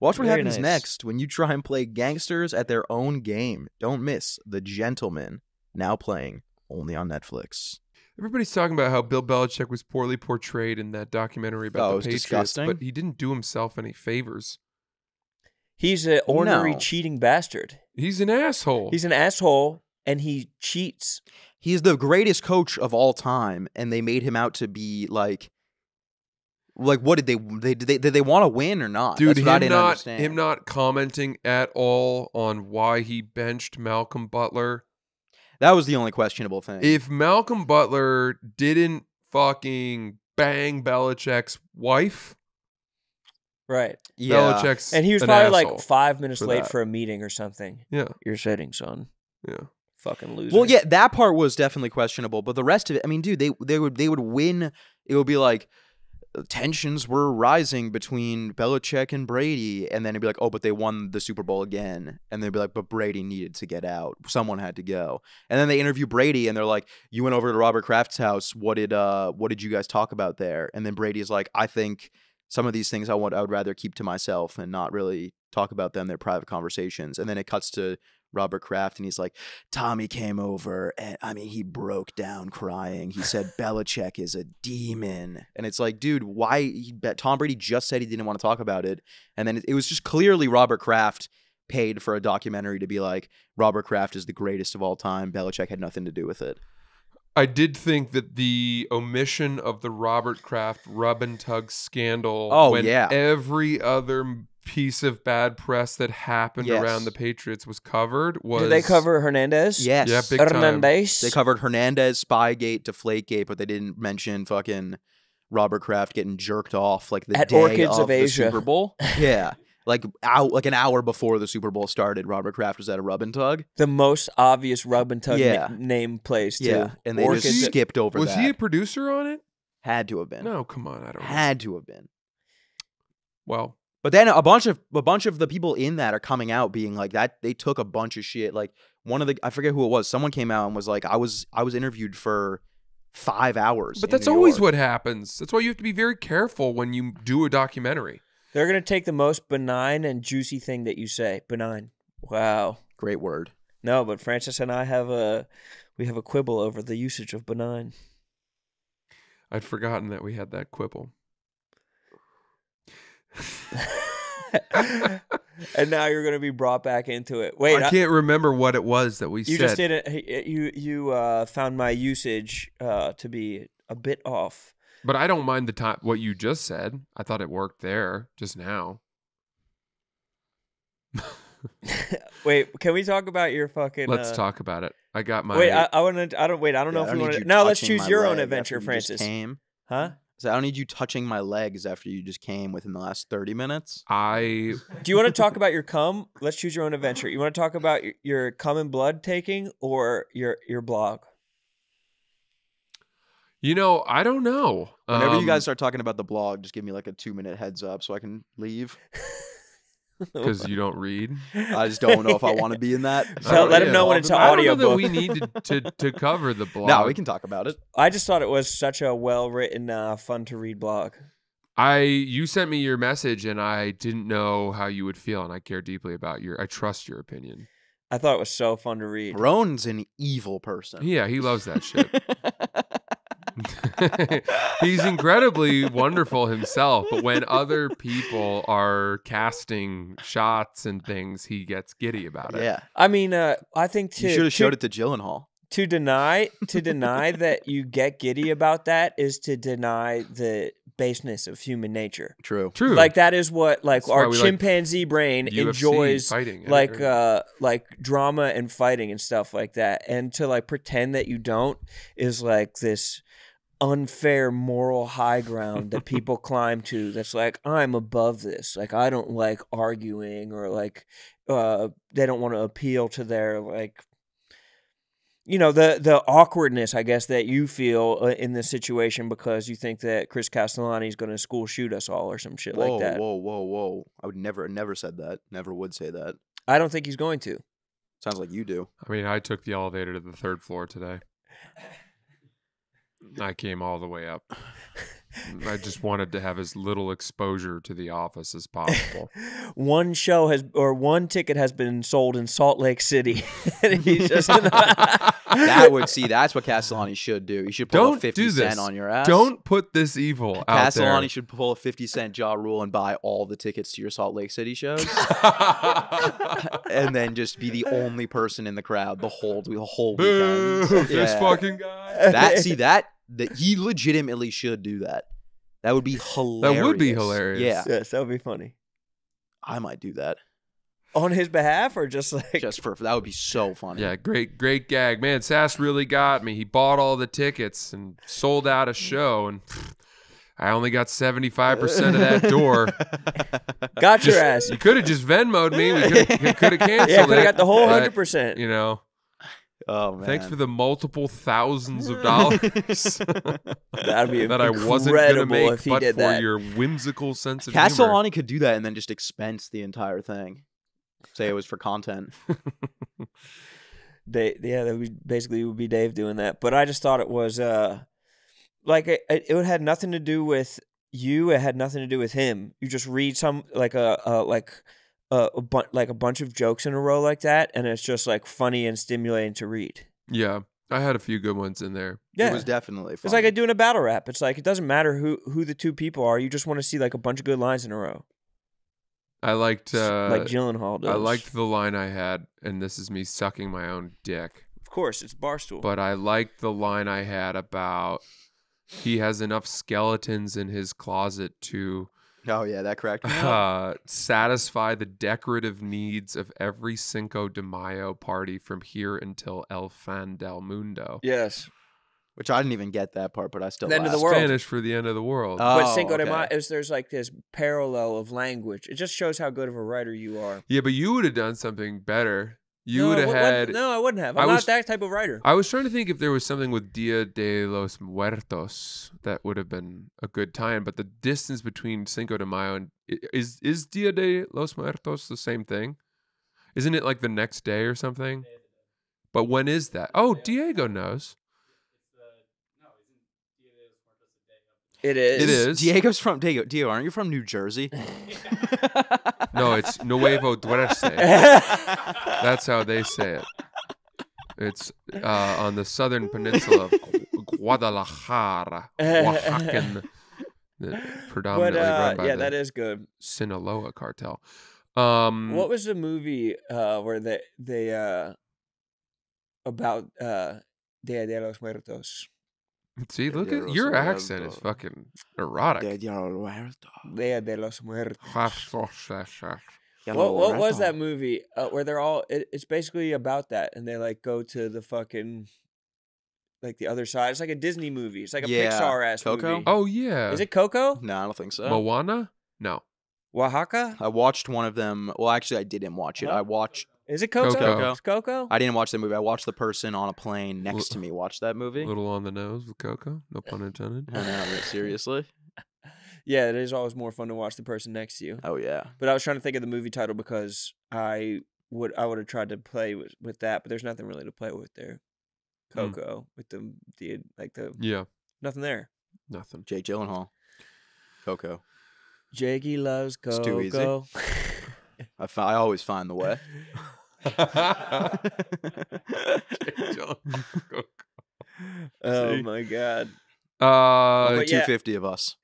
Watch what Very happens nice. next when you try and play gangsters at their own game. Don't miss The Gentleman. Now playing only on Netflix. Everybody's talking about how Bill Belichick was poorly portrayed in that documentary about oh, the it was Patriots, disgusting. But he didn't do himself any favors. He's an ornery, no. cheating bastard. He's an asshole. He's an asshole, and he cheats. He's the greatest coach of all time, and they made him out to be like, like what did they they did they, did they want to win or not? Dude, That's him what I didn't not understand. him not commenting at all on why he benched Malcolm Butler. That was the only questionable thing. If Malcolm Butler didn't fucking bang Belichick's wife, right? Yeah, Belichick's and he was an probably like five minutes for late that. for a meeting or something. Yeah, you're sitting, son. Yeah, fucking loser. Well, yeah, that part was definitely questionable, but the rest of it, I mean, dude, they they would they would win. It would be like tensions were rising between Belichick and Brady, and then it'd be like, oh, but they won the Super Bowl again, and they'd be like, but Brady needed to get out, someone had to go, and then they interview Brady and they're like, you went over to Robert Kraft's house, what did uh what did you guys talk about there? And then Brady's like, I think some of these things I want I would rather keep to myself and not really talk about them, they're private conversations. And then it cuts to Robert Kraft, and he's like, Tommy came over, and I mean, he broke down crying. He said, Belichick is a demon. And it's like, dude, why? He, Tom Brady just said he didn't want to talk about it. And then it, it was just clearly Robert Kraft paid for a documentary to be like, Robert Kraft is the greatest of all time. Belichick had nothing to do with it. I did think that the omission of the Robert Kraft rub and tug scandal oh, when yeah. every other piece of bad press that happened yes. around the Patriots was covered. Was Did they cover Hernandez? Yes. Yeah, big Hernandez. Time. They covered Hernandez, Spygate, Deflategate, but they didn't mention fucking Robert Kraft getting jerked off like the At day Orchids of, of Asia. the Super Bowl. Yeah. Like out, like an hour before the Super Bowl started, Robert Kraft was at a rub and tug. The most obvious rub and tug yeah. na name plays too. Yeah, and they Orchids. just skipped over was that. Was he a producer on it? Had to have been. No, come on, I don't. Had know. to have been. Well, but then a bunch of a bunch of the people in that are coming out being like that. They took a bunch of shit. Like one of the I forget who it was. Someone came out and was like, I was I was interviewed for five hours. But that's always what happens. That's why you have to be very careful when you do a documentary. They're going to take the most benign and juicy thing that you say. Benign. Wow. Great word. No, but Francis and I have a, we have a quibble over the usage of benign. I'd forgotten that we had that quibble. And now you're going to be brought back into it. Wait, I can't I, remember what it was that we you said. You just didn't, you, you uh, found my usage uh, to be a bit off. But I don't mind the time what you just said. I thought it worked there just now. Wait, can we talk about your fucking? Let's uh, talk about it. I got my. Wait, I, I want to. I don't. Wait, I don't yeah, know I if you want to. No, let's choose your own adventure, Francis. You came. Huh? So I don't need you touching my legs after you just came within the last thirty minutes. I. Do you want to talk about your cum? Let's choose your own adventure. You want to talk about your, your cum and blood taking or your your blog? You know, I don't know. Whenever um, you guys start talking about the blog, just give me like a two-minute heads up so I can leave. Because you don't read? I just don't know if I want to be in that. So uh, let yeah. him know when it's an audio book. I don't know that we need to, to, to cover the blog. No, we can talk about it. I just thought it was such a well-written, uh, fun-to-read blog. I You sent me your message, and I didn't know how you would feel, and I care deeply about your... I trust your opinion. I thought it was so fun to read. Roan's an evil person. Yeah, he loves that shit. He's incredibly wonderful himself, but when other people are casting shots and things, he gets giddy about it. Yeah, I mean, uh, I think to, you should have showed to, it to Gyllenhaal. To deny, to deny that you get giddy about that is to deny the baseness of human nature. True, true. Like that is what like That's our chimpanzee like brain U F C enjoys, fighting like uh, like drama and fighting and stuff like that. And to like pretend that you don't is like this unfair moral high ground that people climb to that's like I'm above this, like I don't like arguing, or like uh they don't want to appeal to their like you know the the awkwardness I guess that you feel uh, in this situation because you think that Chris Castellani is going to school shoot us all or some shit whoa, like that whoa whoa whoa I would never never said that never would say that. I don't think he's going to. Sounds like you do. I mean, I took the elevator to the third floor today. I came all the way up. I just wanted to have as little exposure to the office as possible. One show has, or one ticket has been sold in Salt Lake City. And he's just in the that would see. That's what Castellani should do. He should pull Don't a fifty cent on your ass. Don't put this evil out Castellani there. Castellani should pull a fifty cent jaw rule and buy all the tickets to your Salt Lake City shows, and then just be the only person in the crowd the whole the whole weekend. Boo, yeah. This fucking guy. That see that. That he legitimately should do that. That would be hilarious. That would be hilarious. Yeah. Yes, that would be funny. I might do that. On his behalf or just like... Just for... That would be so funny. Yeah, great, great gag. Man, Sass really got me. He bought all the tickets and sold out a show and... I only got seventy-five percent of that door. Got just, your ass. You could have just Venmo'd me. We could have canceled yeah, it. Yeah, could have got the whole one hundred percent. That, you know... Oh man! Thanks for the multiple thousands of dollars. That'd be that I wasn't gonna make, but for that. your whimsical sense of humor. Castellani could do that and then just expense the entire thing. Say it was for content. They, yeah, that would basically would be Dave doing that. But I just thought it was uh, like it, it had nothing to do with you. It had nothing to do with him. You just read some like a, a like. Uh, a bu like a bunch of jokes in a row like that, and it's just like funny and stimulating to read. Yeah, I had a few good ones in there. Yeah, it was definitely funny. It's like doing a battle rap. It's like it doesn't matter who who the two people are. You just want to see like a bunch of good lines in a row. I liked uh, like Gyllenhaal does. I liked the line I had, and this is me sucking my own dick. Of course, it's Barstool. But I liked the line I had about he has enough skeletons in his closet to. Oh, yeah, that cracked me up. Uh, satisfy the decorative needs of every Cinco de Mayo party from here until El Fan del Mundo. Yes. Which I didn't even get that part, but I still the end of the world. Spanish for the end of the world. Oh, but Cinco okay. de Mayo, is there's like this parallel of language. It just shows how good of a writer you are. Yeah, but you would have done something better. You no, would have had... No, I wouldn't have. I'm I not was, that type of writer. I was trying to think if there was something with Dia de los Muertos that would have been a good time, but the distance between Cinco de Mayo and... Is, is Dia de los Muertos the same thing? Isn't it like the next day or something? But when is that? Oh, Diego knows. It is. It is. Diego's from Diego. Diego, aren't you from New Jersey? No, it's Nuevo Dresde. That's how they say it. It's uh, on the southern peninsula of Guadalajara, Oaxacan, predominantly but, uh, run by yeah, the that is good. Sinaloa cartel. Um, what was the movie uh, where they they uh, about uh, Dia de los Muertos? See, look at your accent is fucking erotic. Dia de los Muertos. What, what was that movie uh, where they're all? It, it's basically about that, and they like go to the fucking like the other side. It's like a Disney movie. It's like a yeah. Pixar ass Coco? movie. Oh yeah, is it Coco? No, I don't think so. Moana? No. Oaxaca? I watched one of them. Well, actually, I didn't watch it. Huh? I watched. Is it Coco? Coco. It's Coco? I didn't watch that movie. I watched the person on a plane next L to me watch that movie. A little on the nose with Coco. No pun intended. I know, but seriously. Yeah, it is always more fun to watch the person next to you. Oh, yeah. But I was trying to think of the movie title because I would I would have tried to play with, with that, but there's nothing really to play with there. Coco mm. with the, the, like the... Yeah. Nothing there. Nothing. Jake Gyllenhaal. Coco. Jakey loves Coco. It's too easy. I, I always find the way. Oh my god! Uh, Only two fifty yeah. of us.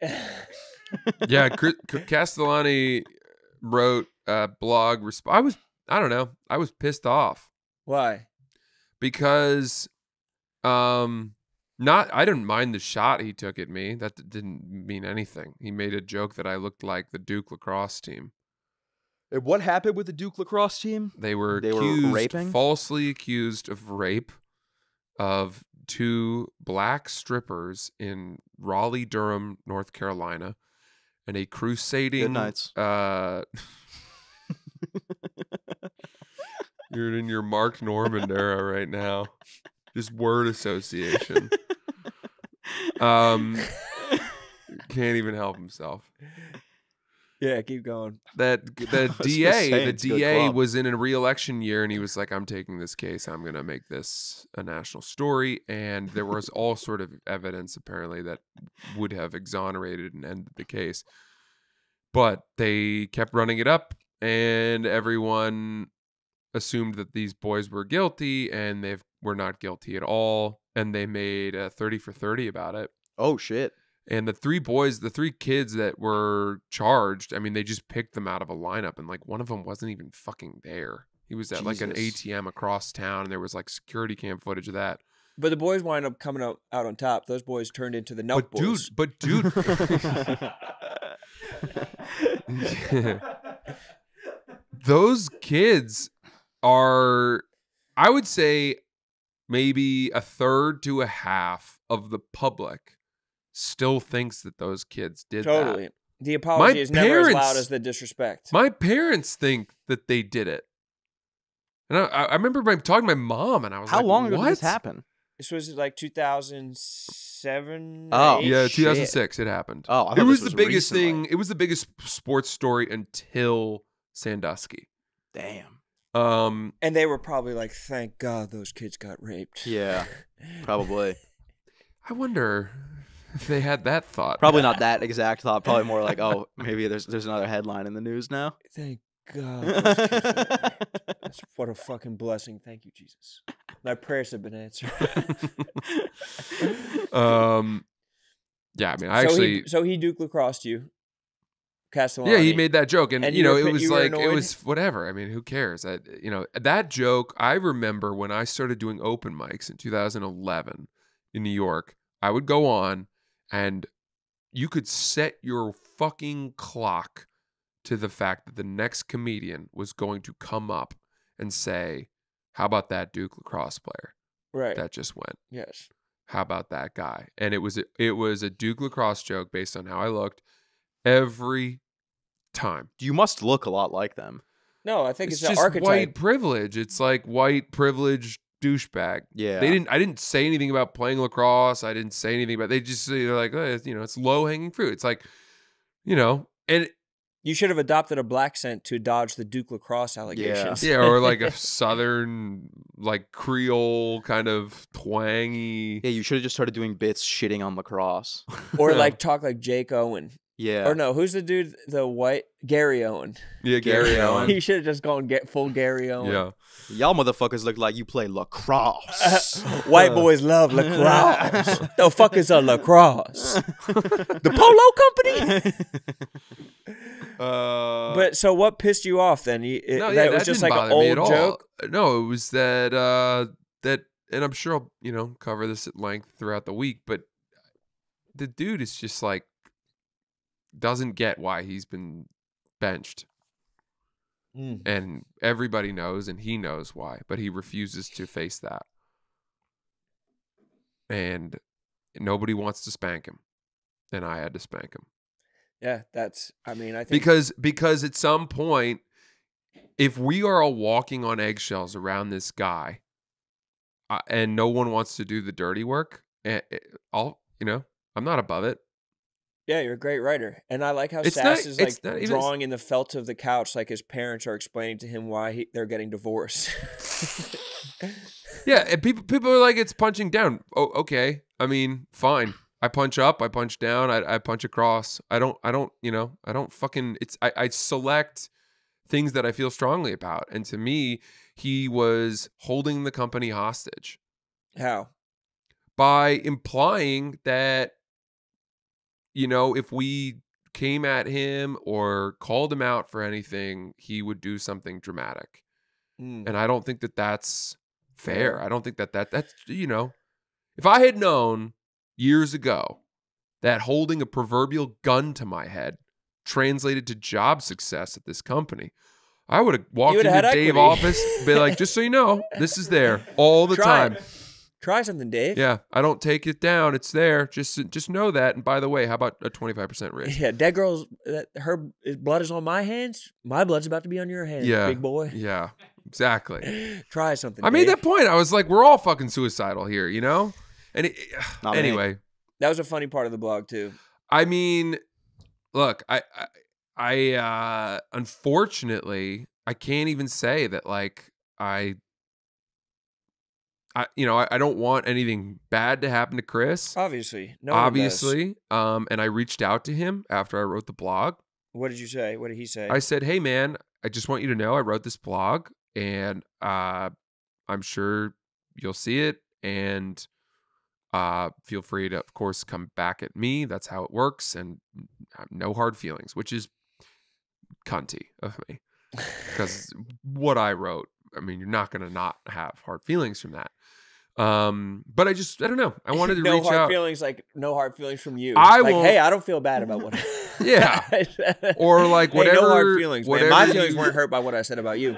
Yeah, Chris, Castellani wrote a blog. Resp I was, I don't know, I was pissed off. Why? Because, um, not I didn't mind the shot he took at me. That didn't mean anything. He made a joke that I looked like the Duke lacrosse team. What happened with the Duke lacrosse team? They were they accused, were raping, falsely accused of rape of two black strippers in Raleigh, Durham, North Carolina, and a crusading. Good nights. Uh, you're in your Mark Normand era right now. Just word association. Um, can't even help himself. Yeah, keep going. That the D A, the D A was in a re-election year, and he was like, "I'm taking this case. I'm going to make this a national story." And there was all sort of evidence apparently that would have exonerated and ended the case, but they kept running it up, and everyone assumed that these boys were guilty, and they were not guilty at all. And they made a thirty for thirty about it. Oh shit. And the three boys, the three kids that were charged, I mean, they just picked them out of a lineup. And, like, one of them wasn't even fucking there. He was at, Jesus. like, an A T M across town. And there was, like, security cam footage of that. But the boys wind up coming out, out on top. Those boys turned into the Nelk boys. But, dude. But, dude. Those kids are, I would say, maybe a third to a half of the public still thinks that those kids did totally. that. Totally. The apology my is parents, never as loud as the disrespect. My parents think that they did it. And I, I remember talking to my mom, and I was How like, How long ago what? did this happen? This was like two thousand seven? Oh, yeah, two thousand six shit. It happened. Oh, I It was, was the biggest recently. thing. It was the biggest sports story until Sandusky. Damn. Um, And they were probably like, thank God those kids got raped. Yeah, probably. I wonder... If they had that thought. Probably not that exact thought. Probably more like, oh, maybe there's there's another headline in the news now. Thank God. That's, what a fucking blessing. Thank you, Jesus. My prayers have been answered. um, yeah, I mean, I so actually. He, so he Duke lacrosse you, Castellani. Yeah, he made that joke, and, and you know, it was like annoyed? it was whatever. I mean, who cares? I, you know, that joke. I remember when I started doing open mics in two thousand eleven in New York. I would go on. And you could set your fucking clock to the fact that the next comedian was going to come up and say, how about that Duke lacrosse player? Right. That just went. Yes. how about that guy? And it was a, it was a Duke lacrosse joke based on how I looked every time. You must look a lot like them. No, I think it's, it's just archetype. White privilege. It's like white privilege douchebag. Yeah, they didn't. I didn't say anything about playing lacrosse. I didn't say anything about. They just they're like, oh, you know, it's low hanging fruit. It's like, you know, and. You should have adopted a black scent to dodge the Duke lacrosse allegations. Yeah, yeah, or like a southern, like Creole kind of twangy. Yeah, you should have just started doing bits shitting on lacrosse. Or like talk like Jake Owen. Yeah. Or no, who's the dude, the white? Gary Owen. Yeah, Gary, Gary Owen. He should have just gone get full Gary Owen. Yeah. Y'all motherfuckers look like you play lacrosse. Uh, white uh. boys love lacrosse. The fuck is a lacrosse? The Polo Company? Uh, but so what pissed you off then? You, it, no, yeah, that, that was just like an old joke? No, it was that, uh, that, and I'm sure I'll, you know, cover this at length throughout the week, but the dude is just like, doesn't get why he's been benched. Mm. And everybody knows, and he knows why, but he refuses to face that. And nobody wants to spank him. And I had to spank him. Yeah, that's, I mean, I think. Because, because at some point, if we are all walking on eggshells around this guy uh, and no one wants to do the dirty work, and it, I'll, you know, I'm not above it. Yeah, you're a great writer. And I like how it's Sass not, is like not, drawing was... in the felt of the couch, like his parents are explaining to him why he, they're getting divorced. Yeah, and people, people are like, it's punching down. Oh, okay. I mean, fine. I punch up, I punch down, I, I punch across. I don't, I don't, you know, I don't fucking, it's, I, I select things that I feel strongly about. And to me, he was holding the company hostage. How? By implying that, you know, if we came at him or called him out for anything, he would do something dramatic. Mm. And I don't think that that's fair. I don't think that, that that's, you know, if I had known years ago that holding a proverbial gun to my head translated to job success at this company, I would have walked into Dave's office and been like, just so you know, this is there all the Try time. It. Try something, Dave. Yeah, I don't take it down. It's there. Just just know that. And by the way, how about a twenty-five percent raise? Yeah, that girl's, that, her blood is on my hands. My blood's about to be on your hands, yeah, big boy. Yeah, exactly. Try something, I Dave. Made that point. I was like, we're all fucking suicidal here, you know? And it, anyway, many. That was a funny part of the blog too. I mean, look, I, I, I uh, unfortunately, I can't even say that like I, I, you know, I, I don't want anything bad to happen to Chris. Obviously, no. Obviously, um, and I reached out to him after I wrote the blog. What did you say? What did he say? I said, "Hey, man, I just want you to know I wrote this blog, and uh, I'm sure you'll see it, and." Uh, feel free to, of course, come back at me. That's how it works, and no hard feelings, which is cunty of me because what I wrote, I mean, you're not going to not have hard feelings from that. Um, but I just, I don't know. I wanted to no reach hard out. Feelings, like no hard feelings from you. I like, won't... hey, I don't feel bad about what. Yeah. Or like whatever. Hey, no hard feelings, man. My feelings you... weren't hurt by what I said about you.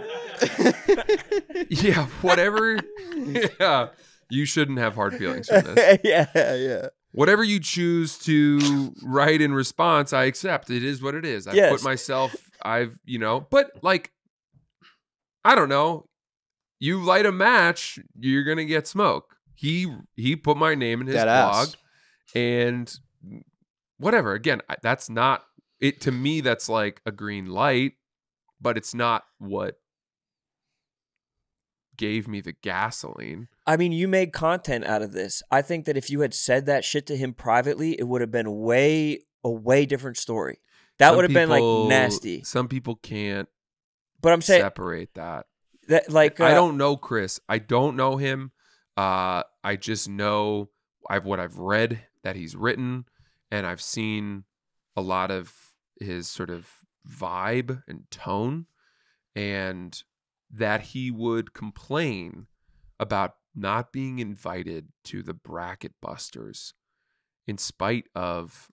Yeah. Whatever. Yeah. You shouldn't have hard feelings for this. Yeah, yeah. Whatever you choose to write in response, I accept. It is what it is. I've yes. put myself, I've, you know, but like, I don't know. You light a match, you're going to get smoke. He he put my name in his that blog ass. And whatever. Again, I, that's not, it to me, that's like a green light, but it's not what gave me the gasoline. I mean, you made content out of this. I think that if you had said that shit to him privately, it would have been way, a way different story. That would have been like nasty. Some people can't but I'm saying, separate that. That like uh, I don't know Chris. I don't know him. Uh, I just know I've what I've read that he's written, and I've seen a lot of his sort of vibe and tone, and that he would complain about not being invited to the bracket busters in spite of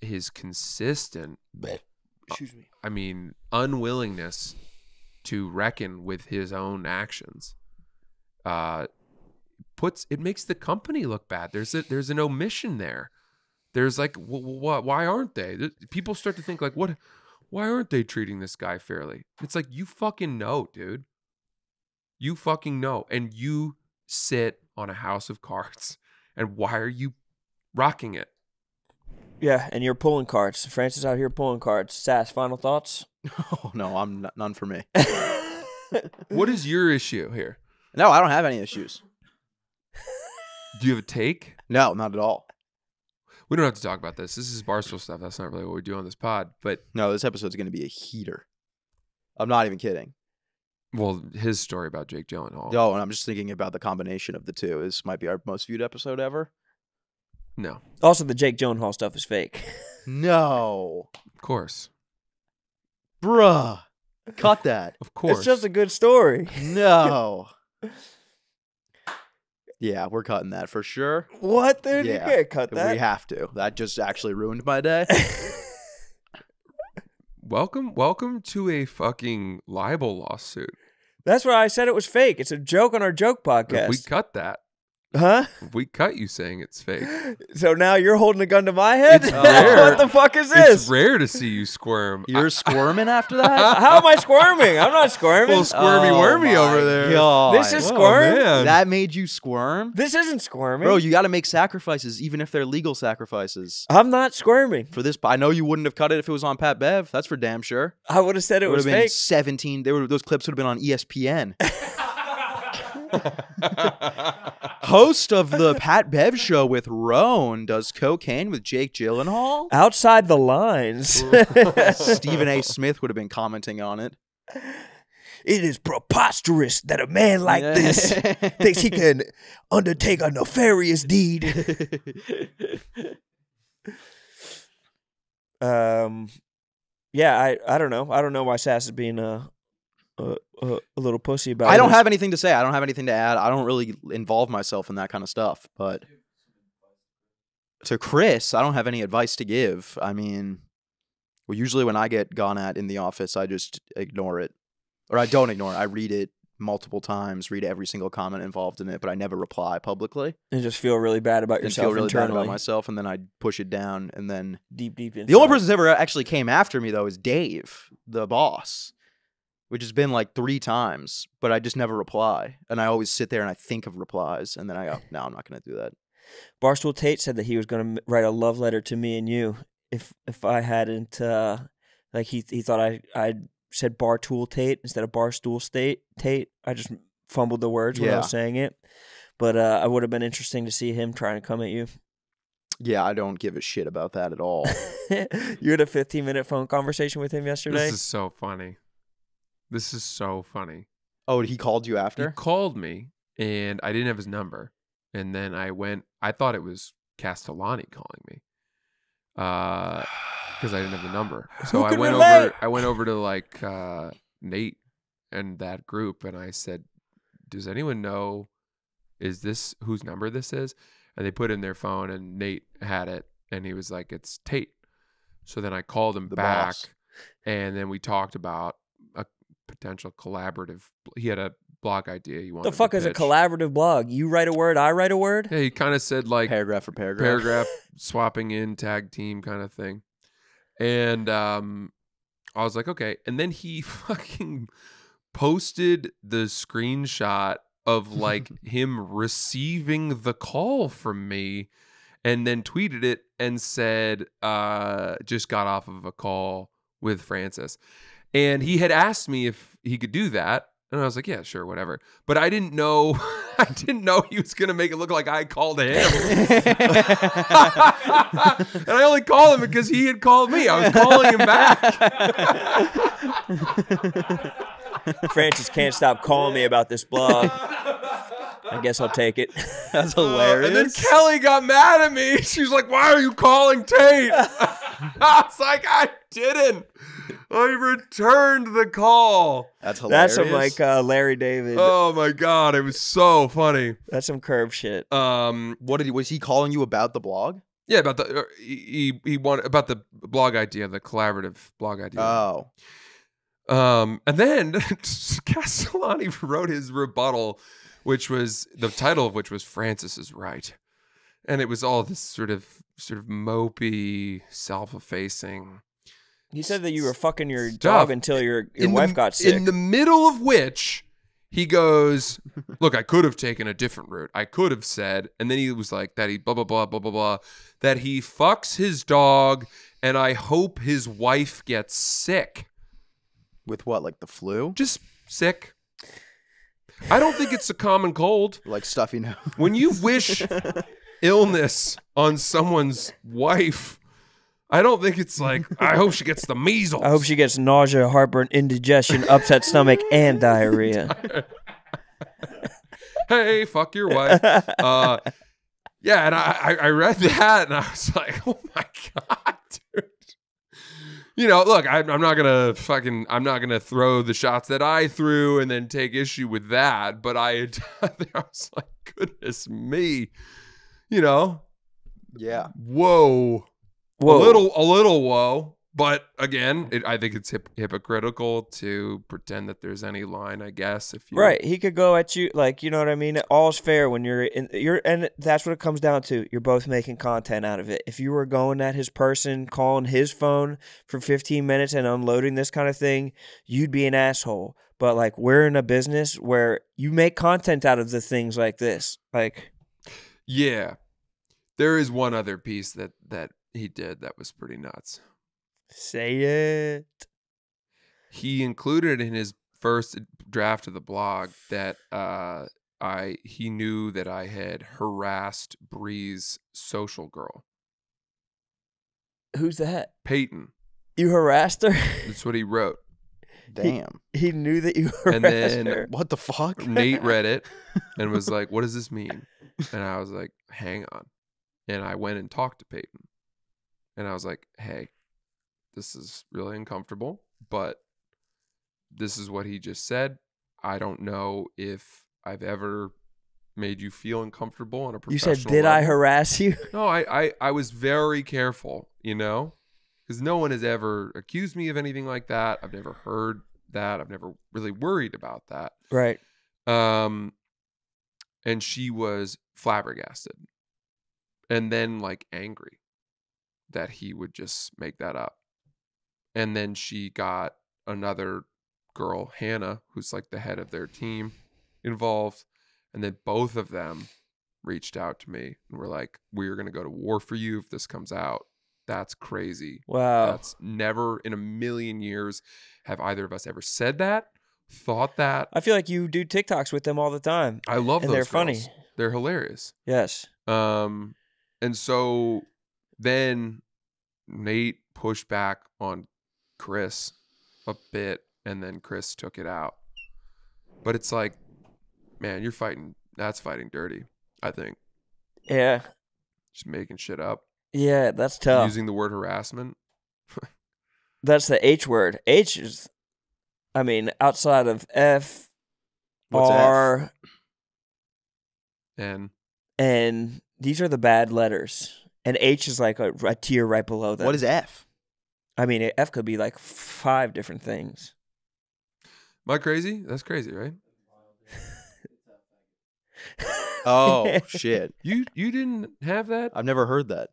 his consistent, excuse me, I mean, unwillingness to reckon with his own actions. Uh, puts it makes the company look bad. There's a, there's an omission there. There's like, well, what? Why aren't they? People start to think like, what? Why aren't they treating this guy fairly? It's like, you fucking know, dude. You fucking know, and you sit on a house of cards. And why are you rocking it? Yeah, and you're pulling cards. Francis out here pulling cards. Sass, final thoughts? Oh no, I'm not, none for me. What is your issue here? No, I don't have any issues. Do you have a take? No, not at all. We don't have to talk about this. This is Barstool stuff. That's not really what we do on this pod. But no, this episode's going to be a heater. I'm not even kidding. Well, his story about Jake Gyllenhaal. Oh, and I'm just thinking about the combination of the two. This might be our most viewed episode ever. No. Also, the Jake Gyllenhaal stuff is fake. No. Of course. Bruh. Cut that. Of course. It's just a good story. No. Yeah, we're cutting that for sure. What, dude? Yeah. You can't cut that. We have to. That just actually ruined my day. Welcome, welcome to a fucking libel lawsuit. That's why I said it was fake. It's a joke on our joke podcast. If we cut that. Huh? If we cut you saying it's fake. So now you're holding a gun to my head? It's rare. What the fuck is this? It's rare to see you squirm. You're I, squirming I, after that? How am I squirming? I'm not squirming. Little squirmy oh wormy over there. God. This is Whoa, squirm? Man. That made you squirm? This isn't squirming. Bro, you got to make sacrifices, even if they're legal sacrifices. I'm not squirming. For this, I know you wouldn't have cut it if it was on Pat Bev. That's for damn sure. I would have said it, it was been fake. seventeen They were, those clips would have been on E S P N. Host of the Pat Bev show with Roan does cocaine with Jake Gyllenhaal. Outside the lines. Stephen A. Smith would have been commenting on it. It is preposterous that a man like this thinks he can undertake a nefarious deed. um, yeah, I I don't know. I don't know why Sass is being a. Uh, uh, a little pussy about I don't this. have anything to say. I don't have anything to add. I don't really involve myself in that kind of stuff. But to Chris, I don't have any advice to give. I mean, well, usually when I get gone at in the office, I just ignore it. Or I don't ignore it. I read it multiple times, read every single comment involved in it, but I never reply publicly. And just feel really bad about and yourself feel really internally. bad about myself, and then I push it down, and then... Deep, deep inside. The only person that's ever actually came after me, though, is Dave, the boss. Which has been like three times, but I just never reply. And I always sit there and I think of replies, and then I go, no, I'm not going to do that. Barstool Tate said that he was going to write a love letter to me and you if if I hadn't, uh, like he he thought I I said Bartool Tate instead of Barstool State Tate. I just fumbled the words yeah. when I was saying it. But uh, it would have been interesting to see him trying to come at you. Yeah, I don't give a shit about that at all. You had a fifteen minute phone conversation with him yesterday? This is so funny. This is so funny. Oh, he called you after? He called me, and I didn't have his number. And then I went, I thought it was Castellani calling me because uh, I didn't have the number. So I went relate? over I went over to like uh, Nate and that group, and I said, does anyone know, is this whose number this is? And they put in their phone, and Nate had it, and he was like, it's Tate. So then I called him the back, boss. and then we talked about potential collaborative. He had a blog idea. You want the fuck to is pitch. a collaborative blog? You write a word, I write a word. Yeah, he kind of said like paragraph for paragraph, paragraph swapping in, tag team kind of thing. And um, I was like, okay. And then he fucking posted the screenshot of like him receiving the call from me, and then tweeted it and said, uh, just got off of a call with Francis. And he had asked me if he could do that. And I was like, yeah, sure, whatever. But I didn't know I didn't know he was going to make it look like I called him. And I only called him because he had called me. I was calling him back. Francis can't stop calling me about this blog. I guess I'll take it. That's hilarious. Uh, and then Kelly got mad at me. She was like, why are you calling Tate? I was like, I didn't. I returned the call. That's hilarious. That's some like uh, Larry David. Oh my god, it was so funny. That's some curve shit. Um, what did he, was he calling you about the blog? Yeah, about the uh, he he wanted about the blog idea, the collaborative blog idea. Oh. Um, and then Castellani wrote his rebuttal, which was the title of which was Francis is Right. And it was all this sort of sort of mopey, self-effacing. You said that you were fucking your stuff. dog until your, your wife the, got sick. In the middle of which he goes, look, I could have taken a different route. I could have said, and then he was like that he blah, blah, blah, blah, blah, blah, that he fucks his dog and I hope his wife gets sick. With what, like the flu? Just sick. I don't think it's a common cold. Like stuffy nose. When you wish illness on someone's wife, I don't think it's like, I hope she gets the measles. I hope she gets nausea, heartburn, indigestion, upset stomach, and diarrhea. Hey, fuck your wife. Uh, yeah, and I, I read that, and I was like, oh my God, dude. You know, look, I, I'm not going to fucking, I'm not going to throw the shots that I threw and then take issue with that, but I, I was like, goodness me. You know? Yeah. Whoa. Whoa. A little, a little whoa, but again, it, I think it's hip, hypocritical to pretend that there's any line. I guess if you right, he could go at you like you know what I mean. All's fair when you're in. You're and that's what it comes down to. You're both making content out of it. If you were going at his person, calling his phone for fifteen minutes and unloading this kind of thing, you'd be an asshole. But like we're in a business where you make content out of the things like this. Like, yeah, there is one other piece that that. He did. That was pretty nuts. Say it. He included in his first draft of the blog that uh, I he knew that I had harassed Bree's social girl. Who's that? Peyton. You harassed her? That's what he wrote. Damn. He, he knew that you harassed and then, her. What the fuck? Nate read it and was like, what does this mean? And I was like, hang on. And I went and talked to Peyton. And I was like, hey, this is really uncomfortable, but this is what he just said. I don't know if I've ever made you feel uncomfortable on a professional You said, did level. I harass you? No, I, I, I was very careful, you know, because no one has ever accused me of anything like that. I've never heard that. I've never really worried about that. Right. Um, and she was flabbergasted and then like angry that he would just make that up. And then she got another girl, Hannah, who's like the head of their team, involved. And then both of them reached out to me and were like, we're going to go to war for you if this comes out. That's crazy. Wow. That's never in a million years have either of us ever said that, thought that. I feel like you do TikToks with them all the time. I love and those they're girls. Funny. They're hilarious. Yes. Um, and so... Then Nate pushed back on Chris a bit, and then Chris took it out. But it's like, man, you're fighting. That's fighting dirty, I think. Yeah. Just making shit up. Yeah, that's tough. Using the word harassment. That's the H word. H is, I mean, outside of F, What's R, F? N. N. These are the bad letters. And H is like a, a tier right below that. What is F? I mean, F could be like five different things. Am I crazy? That's crazy, right? Oh, shit. You you didn't have that? I've never heard that.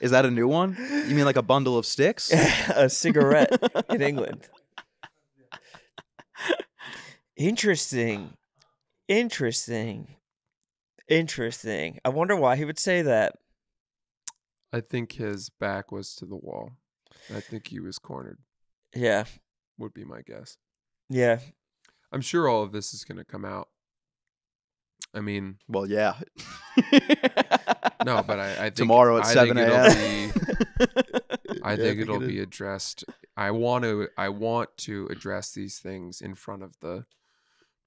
Is that a new one? You mean like a bundle of sticks? A cigarette in England. Interesting. Interesting. Interesting. I wonder why he would say that. I think his back was to the wall. I think he was cornered. Yeah. Would be my guess. Yeah. I'm sure all of this is going to come out. I mean. Well, yeah. No, but I, I think. Tomorrow at seven A M I think yeah, it'll be addressed. I want to, I want to address these things in front of the.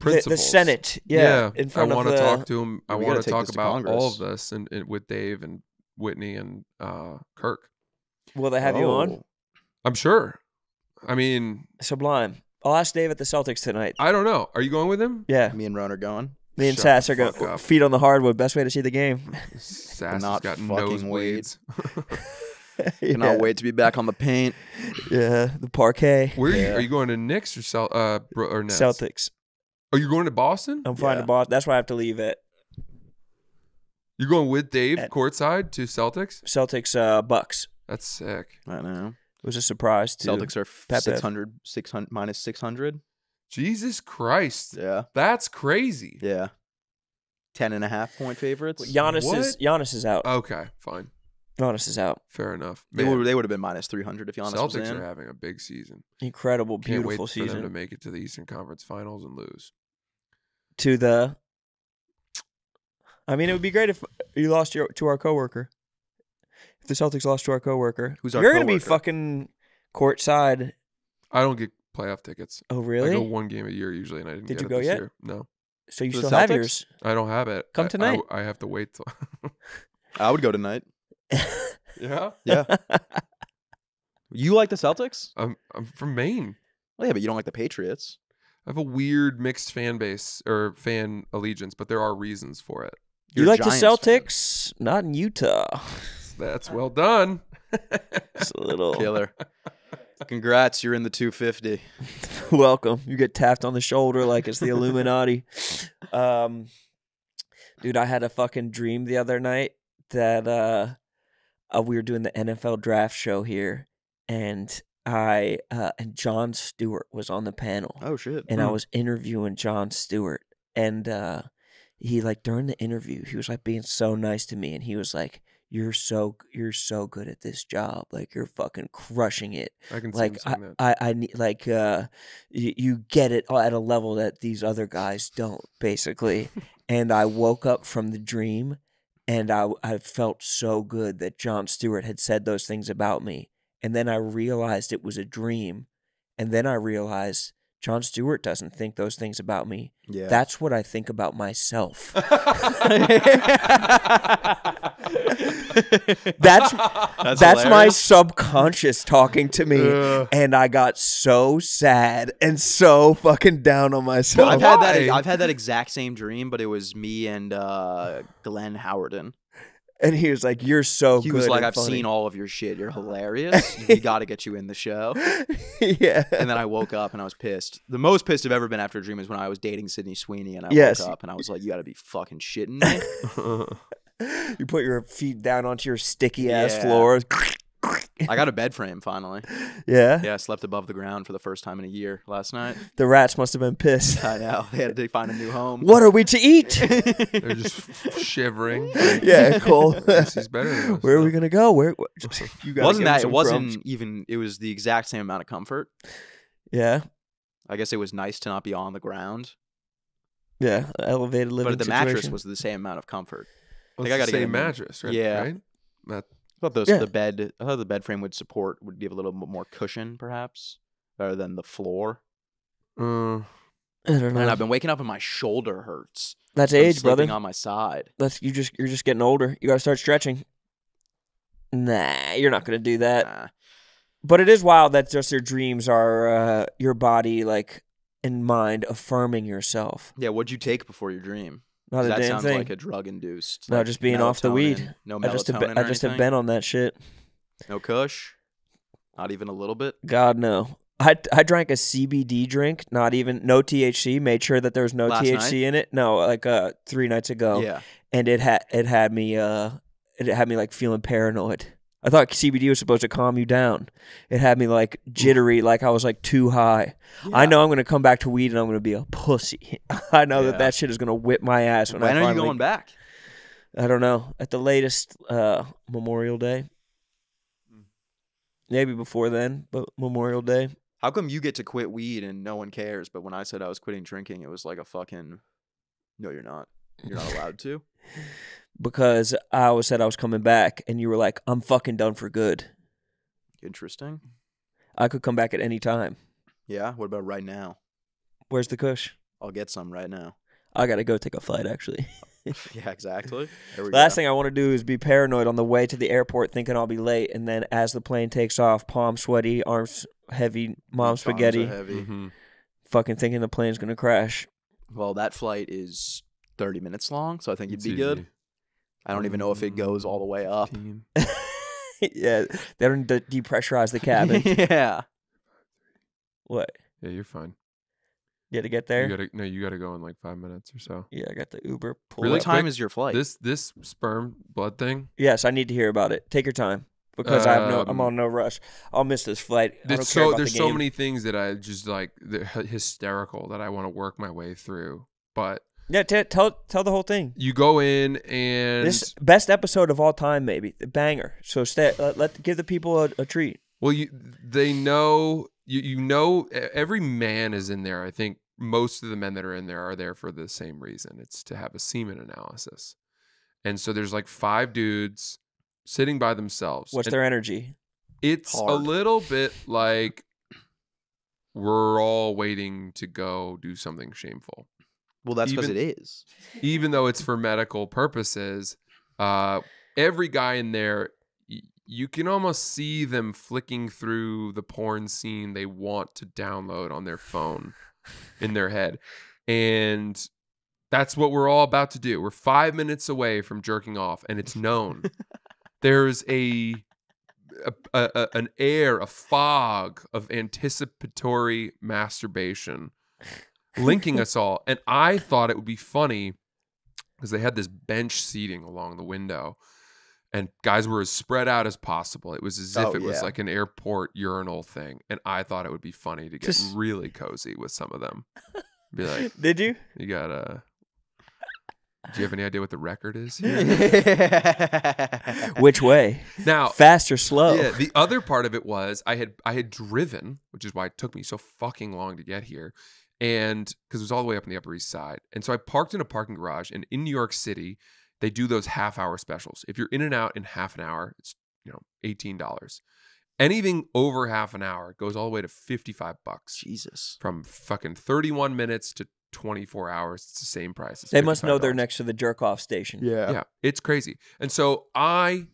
The, the Senate, yeah. yeah. In front I want to the... talk to him. I want to talk about all of this and, and with Dave and Whitney and uh, Kirk. Will they have oh. you on? I'm sure. I mean, sublime. I'll ask Dave at the Celtics tonight. I don't know. Are you going with him? Yeah. Me and Ron are going. Me and Shut Sass are going. Up. Feet on the hardwood. Best way to see the game. Sass has got nosebleeds. yeah. Cannot wait to be back on the paint. Yeah, the parquet. Where are yeah. you? Are you going to Knicks or South, uh or Nets? Celtics? Are you going to Boston? I'm flying yeah. to Boston. That's where I have to leave at. You're going with Dave at, courtside to Celtics? Celtics, uh, Bucks. That's sick. I know. It was a surprise too. Celtics are six hundred, six hundred, minus six hundred. Jesus Christ. Yeah. That's crazy. Yeah. ten and a half point favorites. Well, Giannis what? is Giannis is out. Okay, fine. Giannis is out. Fair enough. They would, they would have been minus three hundred if Giannis Celtics was in. Celtics are having a big season. Incredible, beautiful Can't wait season. For them to make it to the Eastern Conference Finals and lose. To the I mean, it would be great if you lost your, to our coworker. If the Celtics lost to our coworker. Who's our You're going to be fucking courtside. I don't get playoff tickets. Oh, really? I go one game a year usually, and I didn't Did get it this yet? year. No. So you to still have yours? I don't have it. Come tonight. I, I, I have to wait. till I would go tonight. Yeah? Yeah. You like the Celtics? I'm, I'm from Maine. Well, yeah, but you don't like the Patriots. I have a weird mixed fan base or fan allegiance, but there are reasons for it. You're you like Giants the Celtics? Fan. Not in Utah. That's well done. It's a little killer. Congrats, you're in the two fifty. Welcome. You get tapped on the shoulder like it's the Illuminati. Um, dude, I had a fucking dream the other night that uh, uh, we were doing the N F L draft show here, and I uh, and Jon Stewart was on the panel. Oh shit! And bro. I was interviewing Jon Stewart, and uh, he like during the interview, he was like being so nice to me, and he was like, You're so you're so good at this job. Like you're fucking crushing it. I can like see him I, I I need like uh you, you get it at a level that these other guys don't basically. And I woke up from the dream, and I I felt so good that Jon Stewart had said those things about me. And then I realized it was a dream. And then I realized Jon Stewart doesn't think those things about me. Yeah. That's what I think about myself. that's that's, that's my subconscious talking to me. Ugh. And I got so sad and so fucking down on myself. I've had that I've had that exact same dream, but it was me and uh Glenn Howerton. And he was like, you're so he good. He was like, I've funny. seen all of your shit. You're hilarious. We got to get you in the show. Yeah. And then I woke up and I was pissed. The most pissed I've ever been after a dream is when I was dating Sydney Sweeney. And I yes. woke up and I was like, you got to be fucking shitting me. You put your feet down onto your sticky ass yeah. floor. I got a bed frame finally. Yeah? Yeah, I slept above the ground for the first time in a year last night. The rats must have been pissed. I know. They had to find a new home. What are we to eat? They're just shivering. Yeah, cool. This is better than us. Where are we going to go? Where? You wasn't that, it wasn't crumbs. even, it was the exact same amount of comfort. Yeah. I guess it was nice to not be on the ground. Yeah, elevated living But the situation. mattress was the same amount of comfort. Well, I think I got the same mattress, right? Yeah. Right? Not I thought those yeah. the bed I thought the bed frame would support would give a little bit more cushion perhaps rather than the floor. Mm. I don't know. And I've been waking up and my shoulder hurts. That's I'm age, brother. On my side. That's you just you're just getting older. You got to start stretching. Nah, you're not going to do that. Nah. But it is wild that just your dreams are uh, your body like and mind affirming yourself. Yeah, what'd you take before your dream? Not a that damn sounds thing. like a drug induced. No, like just being melatonin. off the weed. No melatonin. I just, have, been, I just have been on that shit. No kush. Not even a little bit. God no. I I drank a C B D drink. Not even no T H C. Made sure that there was no Last T H C night? in it. No, like uh, three nights ago. Yeah. And it had it had me uh it had me like feeling paranoid. I thought C B D was supposed to calm you down. It had me like jittery, like I was like too high. Yeah. I know I'm going to come back to weed and I'm going to be a pussy. I know yeah. that that shit is going to whip my ass. When, when I are finally, you going back? I don't know. At the latest, uh, Memorial Day. Maybe before then, but Memorial Day. How come you get to quit weed and no one cares? But when I said I was quitting drinking, it was like a fucking, no, you're not. You're not allowed to. Because I always said I was coming back, and you were like, I'm fucking done for good. Interesting. I could come back at any time. Yeah? What about right now? Where's the kush? I'll get some right now. I got to go take a flight, actually. Yeah, exactly. There we Last go. thing I want to do is be paranoid on the way to the airport thinking I'll be late, and then as the plane takes off, palm sweaty, arms heavy, mom Palms spaghetti. Heavy. Mm-hmm. Fucking thinking the plane's going to crash. Well, that flight is thirty minutes long, so I think you'd it's be easy. good. I don't even know if it goes all the way up. Yeah, they don't de depressurize the cabin. Yeah. What? Yeah, you're fine. You got to get there? You gotta, no, you got to go in like five minutes or so. Yeah, I got the Uber. Pull really? What time is your flight? This this sperm blood thing? Yes, I need to hear about it. Take your time because um, I have no, I'm on no rush. I'll miss this flight. I don't so, care about there's the game. So many things that I just like, they're hysterical that I want to work my way through. But yeah, t tell tell the whole thing. You go in and this best episode of all time, maybe the banger. So stay. Let, let give the people a, a treat. Well, you they know you you know every man is in there. I think most of the men that are in there are there for the same reason. It's to have a semen analysis, and so there's like five dudes sitting by themselves. What's their energy? It's hard. A little bit like we're all waiting to go do something shameful. Well, that's because it is. Even though it's for medical purposes, uh, every guy in there, y you can almost see them flicking through the porn scene they want to download on their phone in their head. And that's what we're all about to do. We're five minutes away from jerking off, and it's known. There's a, a, a, a an air, a fog of anticipatory masturbation linking us all. And I thought it would be funny because they had this bench seating along the window and guys were as spread out as possible. It was as if oh, it yeah. was like an airport urinal thing. And I thought it would be funny to get Just... really cozy with some of them. Be like, did you? You got a... Do you have any idea what the record is here? Which way? Now, fast or slow? Yeah, the other part of it was I had I had driven, which is why it took me so fucking long to get here. And because it was all the way up in the Upper East Side. And so I parked in a parking garage. And in New York City, they do those half hour specials. If you're in and out in half an hour, it's, you know, eighteen dollars. Anything over half an hour goes all the way to fifty-five bucks. Jesus. From fucking thirty-one minutes to twenty-four hours. It's the same price. It's they must know they're next to the jerk off station. Yeah. Yeah. It's crazy. And so I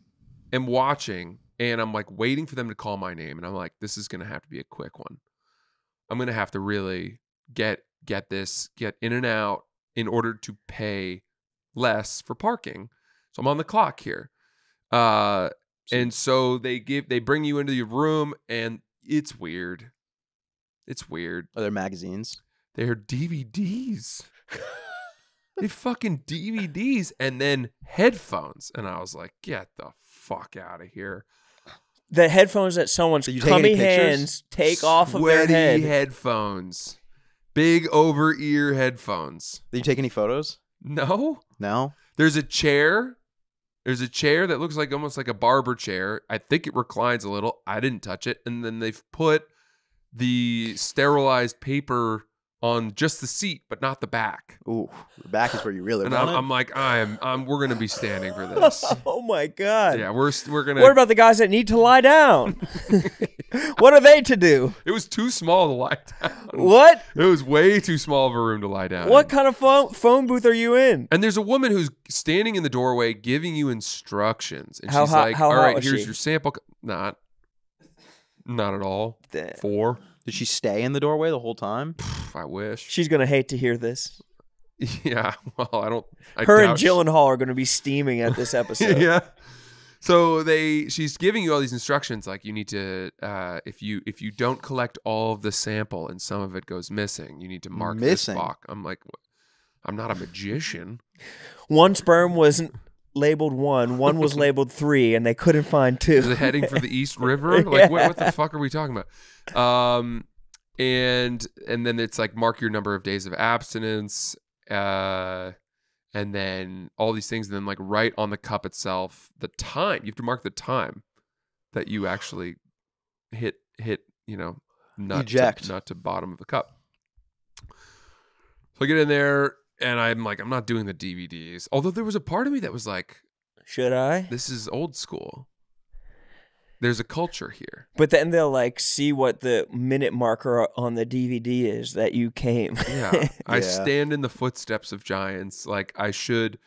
am watching and I'm like waiting for them to call my name. And I'm like, this is going to have to be a quick one. I'm going to have to really get get this, get in and out in order to pay less for parking. So I'm on the clock here. Uh, and so they give they bring you into your room and it's weird. It's weird. Are there magazines? They're D V Ds. They're fucking D V Ds and then headphones. And I was like, get the fuck out of here. The headphones that someone's cummy hands take off of their head. Sweaty headphones. Big over-ear headphones. Did you take any photos? No. No? There's a chair. There's a chair that looks like almost like a barber chair. I think it reclines a little. I didn't touch it. And then they've put the sterilized paper on just the seat, but not the back. Ooh, the back is where you really. And I'm, I'm like, I'm, I'm. We're gonna be standing for this. Oh my god. Yeah, we're we're gonna. What about the guys that need to lie down? What are they to do? It was too small to lie down. What? It was way too small of a room to lie down. What kind of phone phone booth are you in? And there's a woman who's standing in the doorway giving you instructions, and how she's hot, like, "All right, here's she? your sample." Not, not at all. Damn. Four. Did she stay in the doorway the whole time? I wish. She's going to hate to hear this. Yeah. Well, I don't. I Her and Gyllenhaal she... are going to be steaming at this episode. Yeah. So they, she's giving you all these instructions. Like you need to, uh, if you if you don't collect all of the sample and some of it goes missing, you need to mark missing. this box. I'm like, I'm not a magician. One sperm wasn't labeled one. One was labeled three, and they couldn't find two. Is it heading for the East River? Like, yeah. what, what the fuck are we talking about? Um, and and then it's like mark your number of days of abstinence, uh, and then all these things, and then like write on the cup itself the time. You have to mark the time that you actually hit hit you know nut to, nut to bottom of the cup. So I get in there. And I'm like, I'm not doing the D V Ds. Although there was a part of me that was like, should I? This is old school. There's a culture here. But then they'll like see what the minute marker on the D V D is that you came. Yeah. yeah. I stand in the footsteps of giants. Like I should,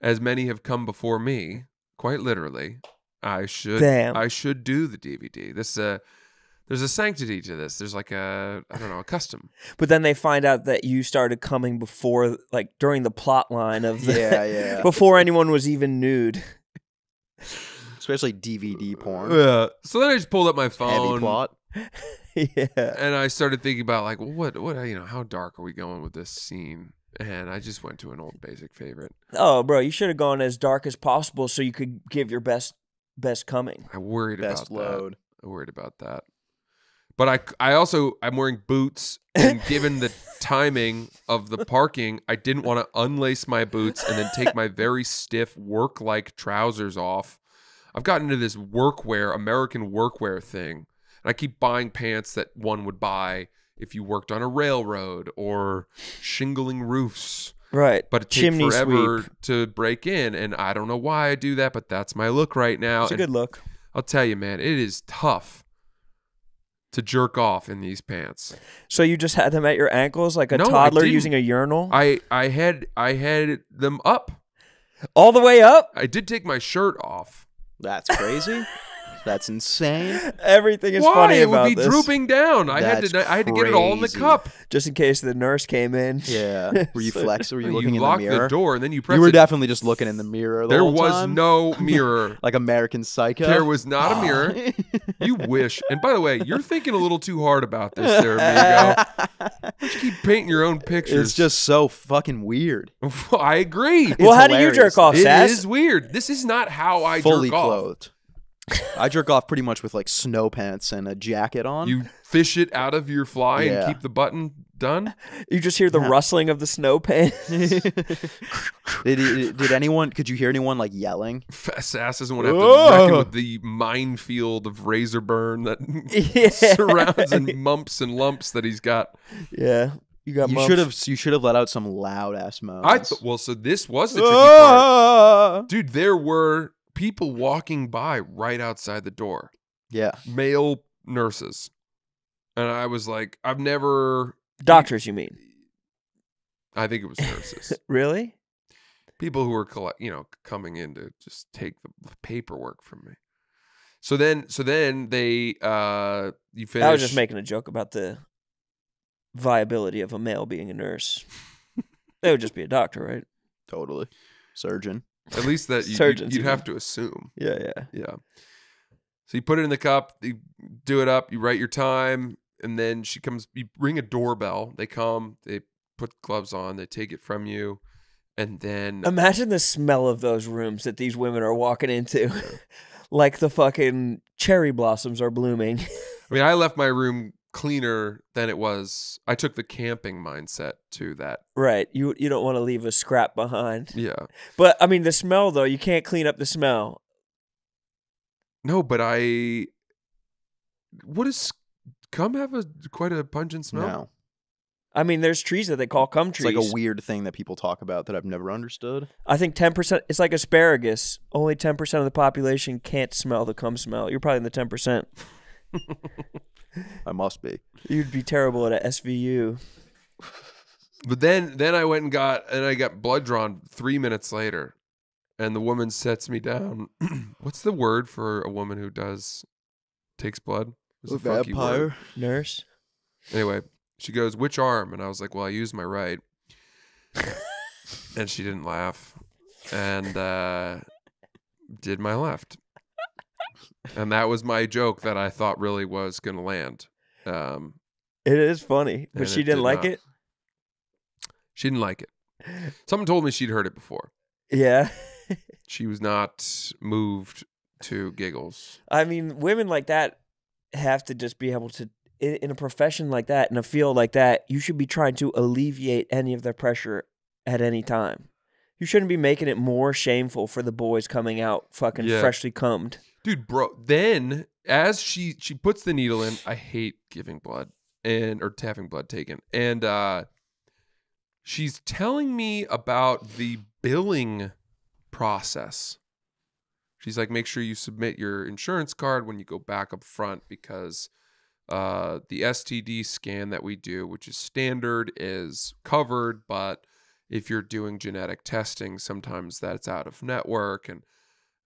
as many have come before me, quite literally, I should Damn. I should do the D V D. This uh There's a sanctity to this. There's like a, I don't know, a custom. But then they find out that you started coming before, like during the plot line of the, yeah, yeah. before anyone was even nude. especially D V D porn. Yeah. So then I just pulled up my phone. Heavy plot. Yeah. And I started thinking about like, well, what, what, you know, how dark are we going with this scene? And I just went to an old basic favorite. Oh, bro, you should have gone as dark as possible so you could give your best, best coming. I worried best about load. That. I worried about that. But I, I also, I'm wearing boots, and given the timing of the parking, I didn't want to unlace my boots and then take my very stiff work-like trousers off. I've gotten into this workwear, American workwear thing, and I keep buying pants that one would buy if you worked on a railroad or shingling roofs. Right. But it takes forever sweep. to break in, and I don't know why I do that, but that's my look right now. It's a and good look. I'll tell you, man, it is tough to jerk off in these pants. So you just had them at your ankles like a no, toddler using a urinal? I, I had I had them up. All the way up? I did take my shirt off. That's crazy. That's insane. Everything is Why? funny about this. It would be this. drooping down. I That's had to I had to get it all in the cup. Just in case the nurse came in. Yeah. Were you flexing? Were you looking you in the mirror? You locked the door and then you pressed You were it. definitely just looking in the mirror the There whole was time. no mirror. Like American Psycho? There was not oh. a mirror. You wish. And by the way, you're thinking a little too hard about this there, amigo. You keep painting your own pictures. It's just so fucking weird. I agree. Well, it's how hilarious. do you jerk off, Sass? It is weird. This is not how I Fully jerk off. Fully clothed. I jerk off pretty much with like snow pants and a jacket on. You fish it out of your fly yeah. and keep the button done. You just hear the yeah. rustling of the snow pants. did, did anyone? Could you hear anyone like yelling? Sass doesn't want to have Whoa. to reckon with the minefield of razor burn that yeah. surrounds and mumps and lumps that he's got. Yeah, you got. You should have. You should have let out some loud ass moans. I well, so this was the tricky Whoa. part, dude. There were. People walking by right outside the door. Yeah. Male nurses. And I was like, I've never... Doctors, you mean? I think it was nurses. Really? People who were, you know, coming in to just take the paperwork from me. So then, so then they... Uh, you finish... I was just making a joke about the viability of a male being a nurse. They would just be a doctor, right? Totally. Surgeon. At least that you, you'd, you'd have to assume. Yeah, yeah. Yeah. So you put it in the cup, you do it up, you write your time, and then she comes, you ring a doorbell, they come, they put gloves on, they take it from you, and then... Imagine the smell of those rooms that these women are walking into. Yeah. Like the fucking cherry blossoms are blooming. I mean, I left my room cleaner than it was. I took the camping mindset to that. Right. You you don't want to leave a scrap behind. Yeah. But I mean the smell though, you can't clean up the smell. No, but I what does cum have a quite a pungent smell? No. I mean there's trees that they call cum trees. It's like a weird thing that people talk about that I've never understood. I think ten percent it's like asparagus. Only ten percent of the population can't smell the cum smell. You're probably in the ten percent. I must be. You'd be terrible at a S V U. But then, then I went and got and I got blood drawn three minutes later, and the woman sets me down. What's the word for a woman who does takes blood? It's a vampire nurse. Anyway, she goes, "Which arm?" And I was like, "Well, I used my right." And she didn't laugh, and uh, did my left. And that was my joke that I thought really was going to land. Um, it is funny, but she didn't did like not. it? She didn't like it. Someone told me she'd heard it before. Yeah. She was not moved to giggles. I mean, women like that have to just be able to, in, in a profession like that, in a field like that, you should be trying to alleviate any of their pressure at any time. You shouldn't be making it more shameful for the boys coming out fucking yeah. freshly cummed. Dude, bro, then as she she puts the needle in, I hate giving blood and or having blood taken. And uh, she's telling me about the billing process. She's like, make sure you submit your insurance card when you go back up front because uh, the S T D scan that we do, which is standard, is covered. But if you're doing genetic testing, sometimes that's out of network and...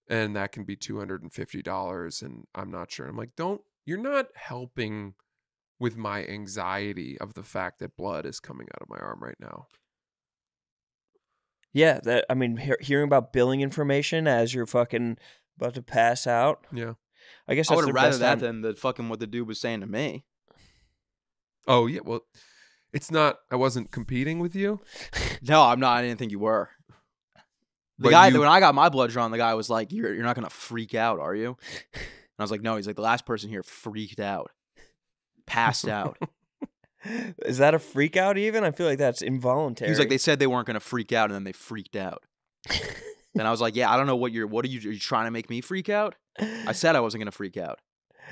And that can be two hundred fifty dollars, and I'm not sure. I'm like, don't, you're not helping with my anxiety of the fact that blood is coming out of my arm right now. Yeah, that, I mean, he hearing about billing information as you're fucking about to pass out. Yeah, I guess I would rather that than the fucking what the dude was saying to me. Oh yeah, well, it's not. I wasn't competing with you. No, I'm not. I didn't think you were. The but guy you... when I got my blood drawn, the guy was like, "You're you're not gonna freak out, are you?" And I was like, "No." He's like, "The last person here freaked out, passed out." Is that a freak out even? I feel like that's involuntary. He was like, they said they weren't going to freak out, and then they freaked out. Then I was like, yeah, I don't know what you're, what are you, are you trying to make me freak out? I said I wasn't going to freak out.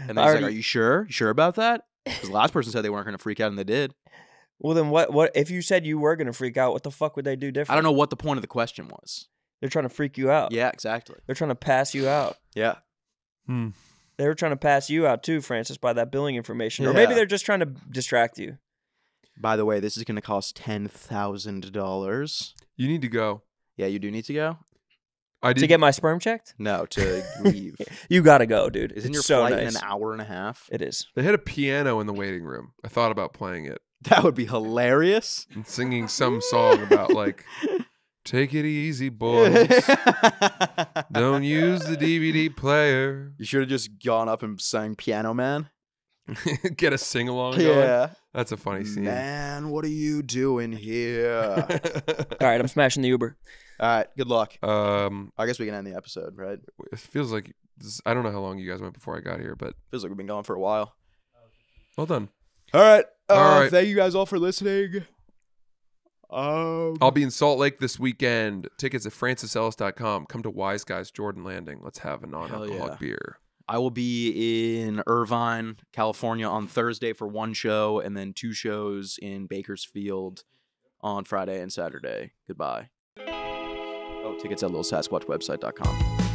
And then he's like, are you sure? You sure about that? Because the last person said they weren't going to freak out, and they did. Well, then what, what, if you said you were going to freak out, what the fuck would they do different? I don't know what the point of the question was. They're trying to freak you out. Yeah, exactly. They're trying to pass you out. Yeah. Hmm. They were trying to pass you out too, Francis, by that billing information. Yeah. Or maybe they're just trying to distract you. By the way, this is going to cost ten thousand dollars. You need to go. Yeah, you do need to go? I did. To get my sperm checked? No, to leave. You got to go, dude. Isn't it's your so flight nice. in an hour and a half? It is. They had a piano in the waiting room. I thought about playing it. That would be hilarious. And singing some song about like... Take it easy, boys. Don't use the D V D player. You should have just gone up and sang Piano Man. Get a sing-along yeah. going. That's a funny scene. Man, what are you doing here? All right, I'm smashing the Uber. All right, good luck. Um, I guess we can end the episode, right? It feels like, this, I don't know how long you guys went before I got here, but. Feels like we've been gone for a while. Well done. All right. Uh, all right. Thank you guys all for listening. Um, I'll be in Salt Lake this weekend. Tickets at francis ellis dot com. Come to Wise Guys Jordan Landing. Let's have a non-alcoholic yeah. beer. I will be in Irvine, California on Thursday for one show and then two shows in Bakersfield on Friday and Saturday. Goodbye. Oh, tickets at little sasquatch website dot com.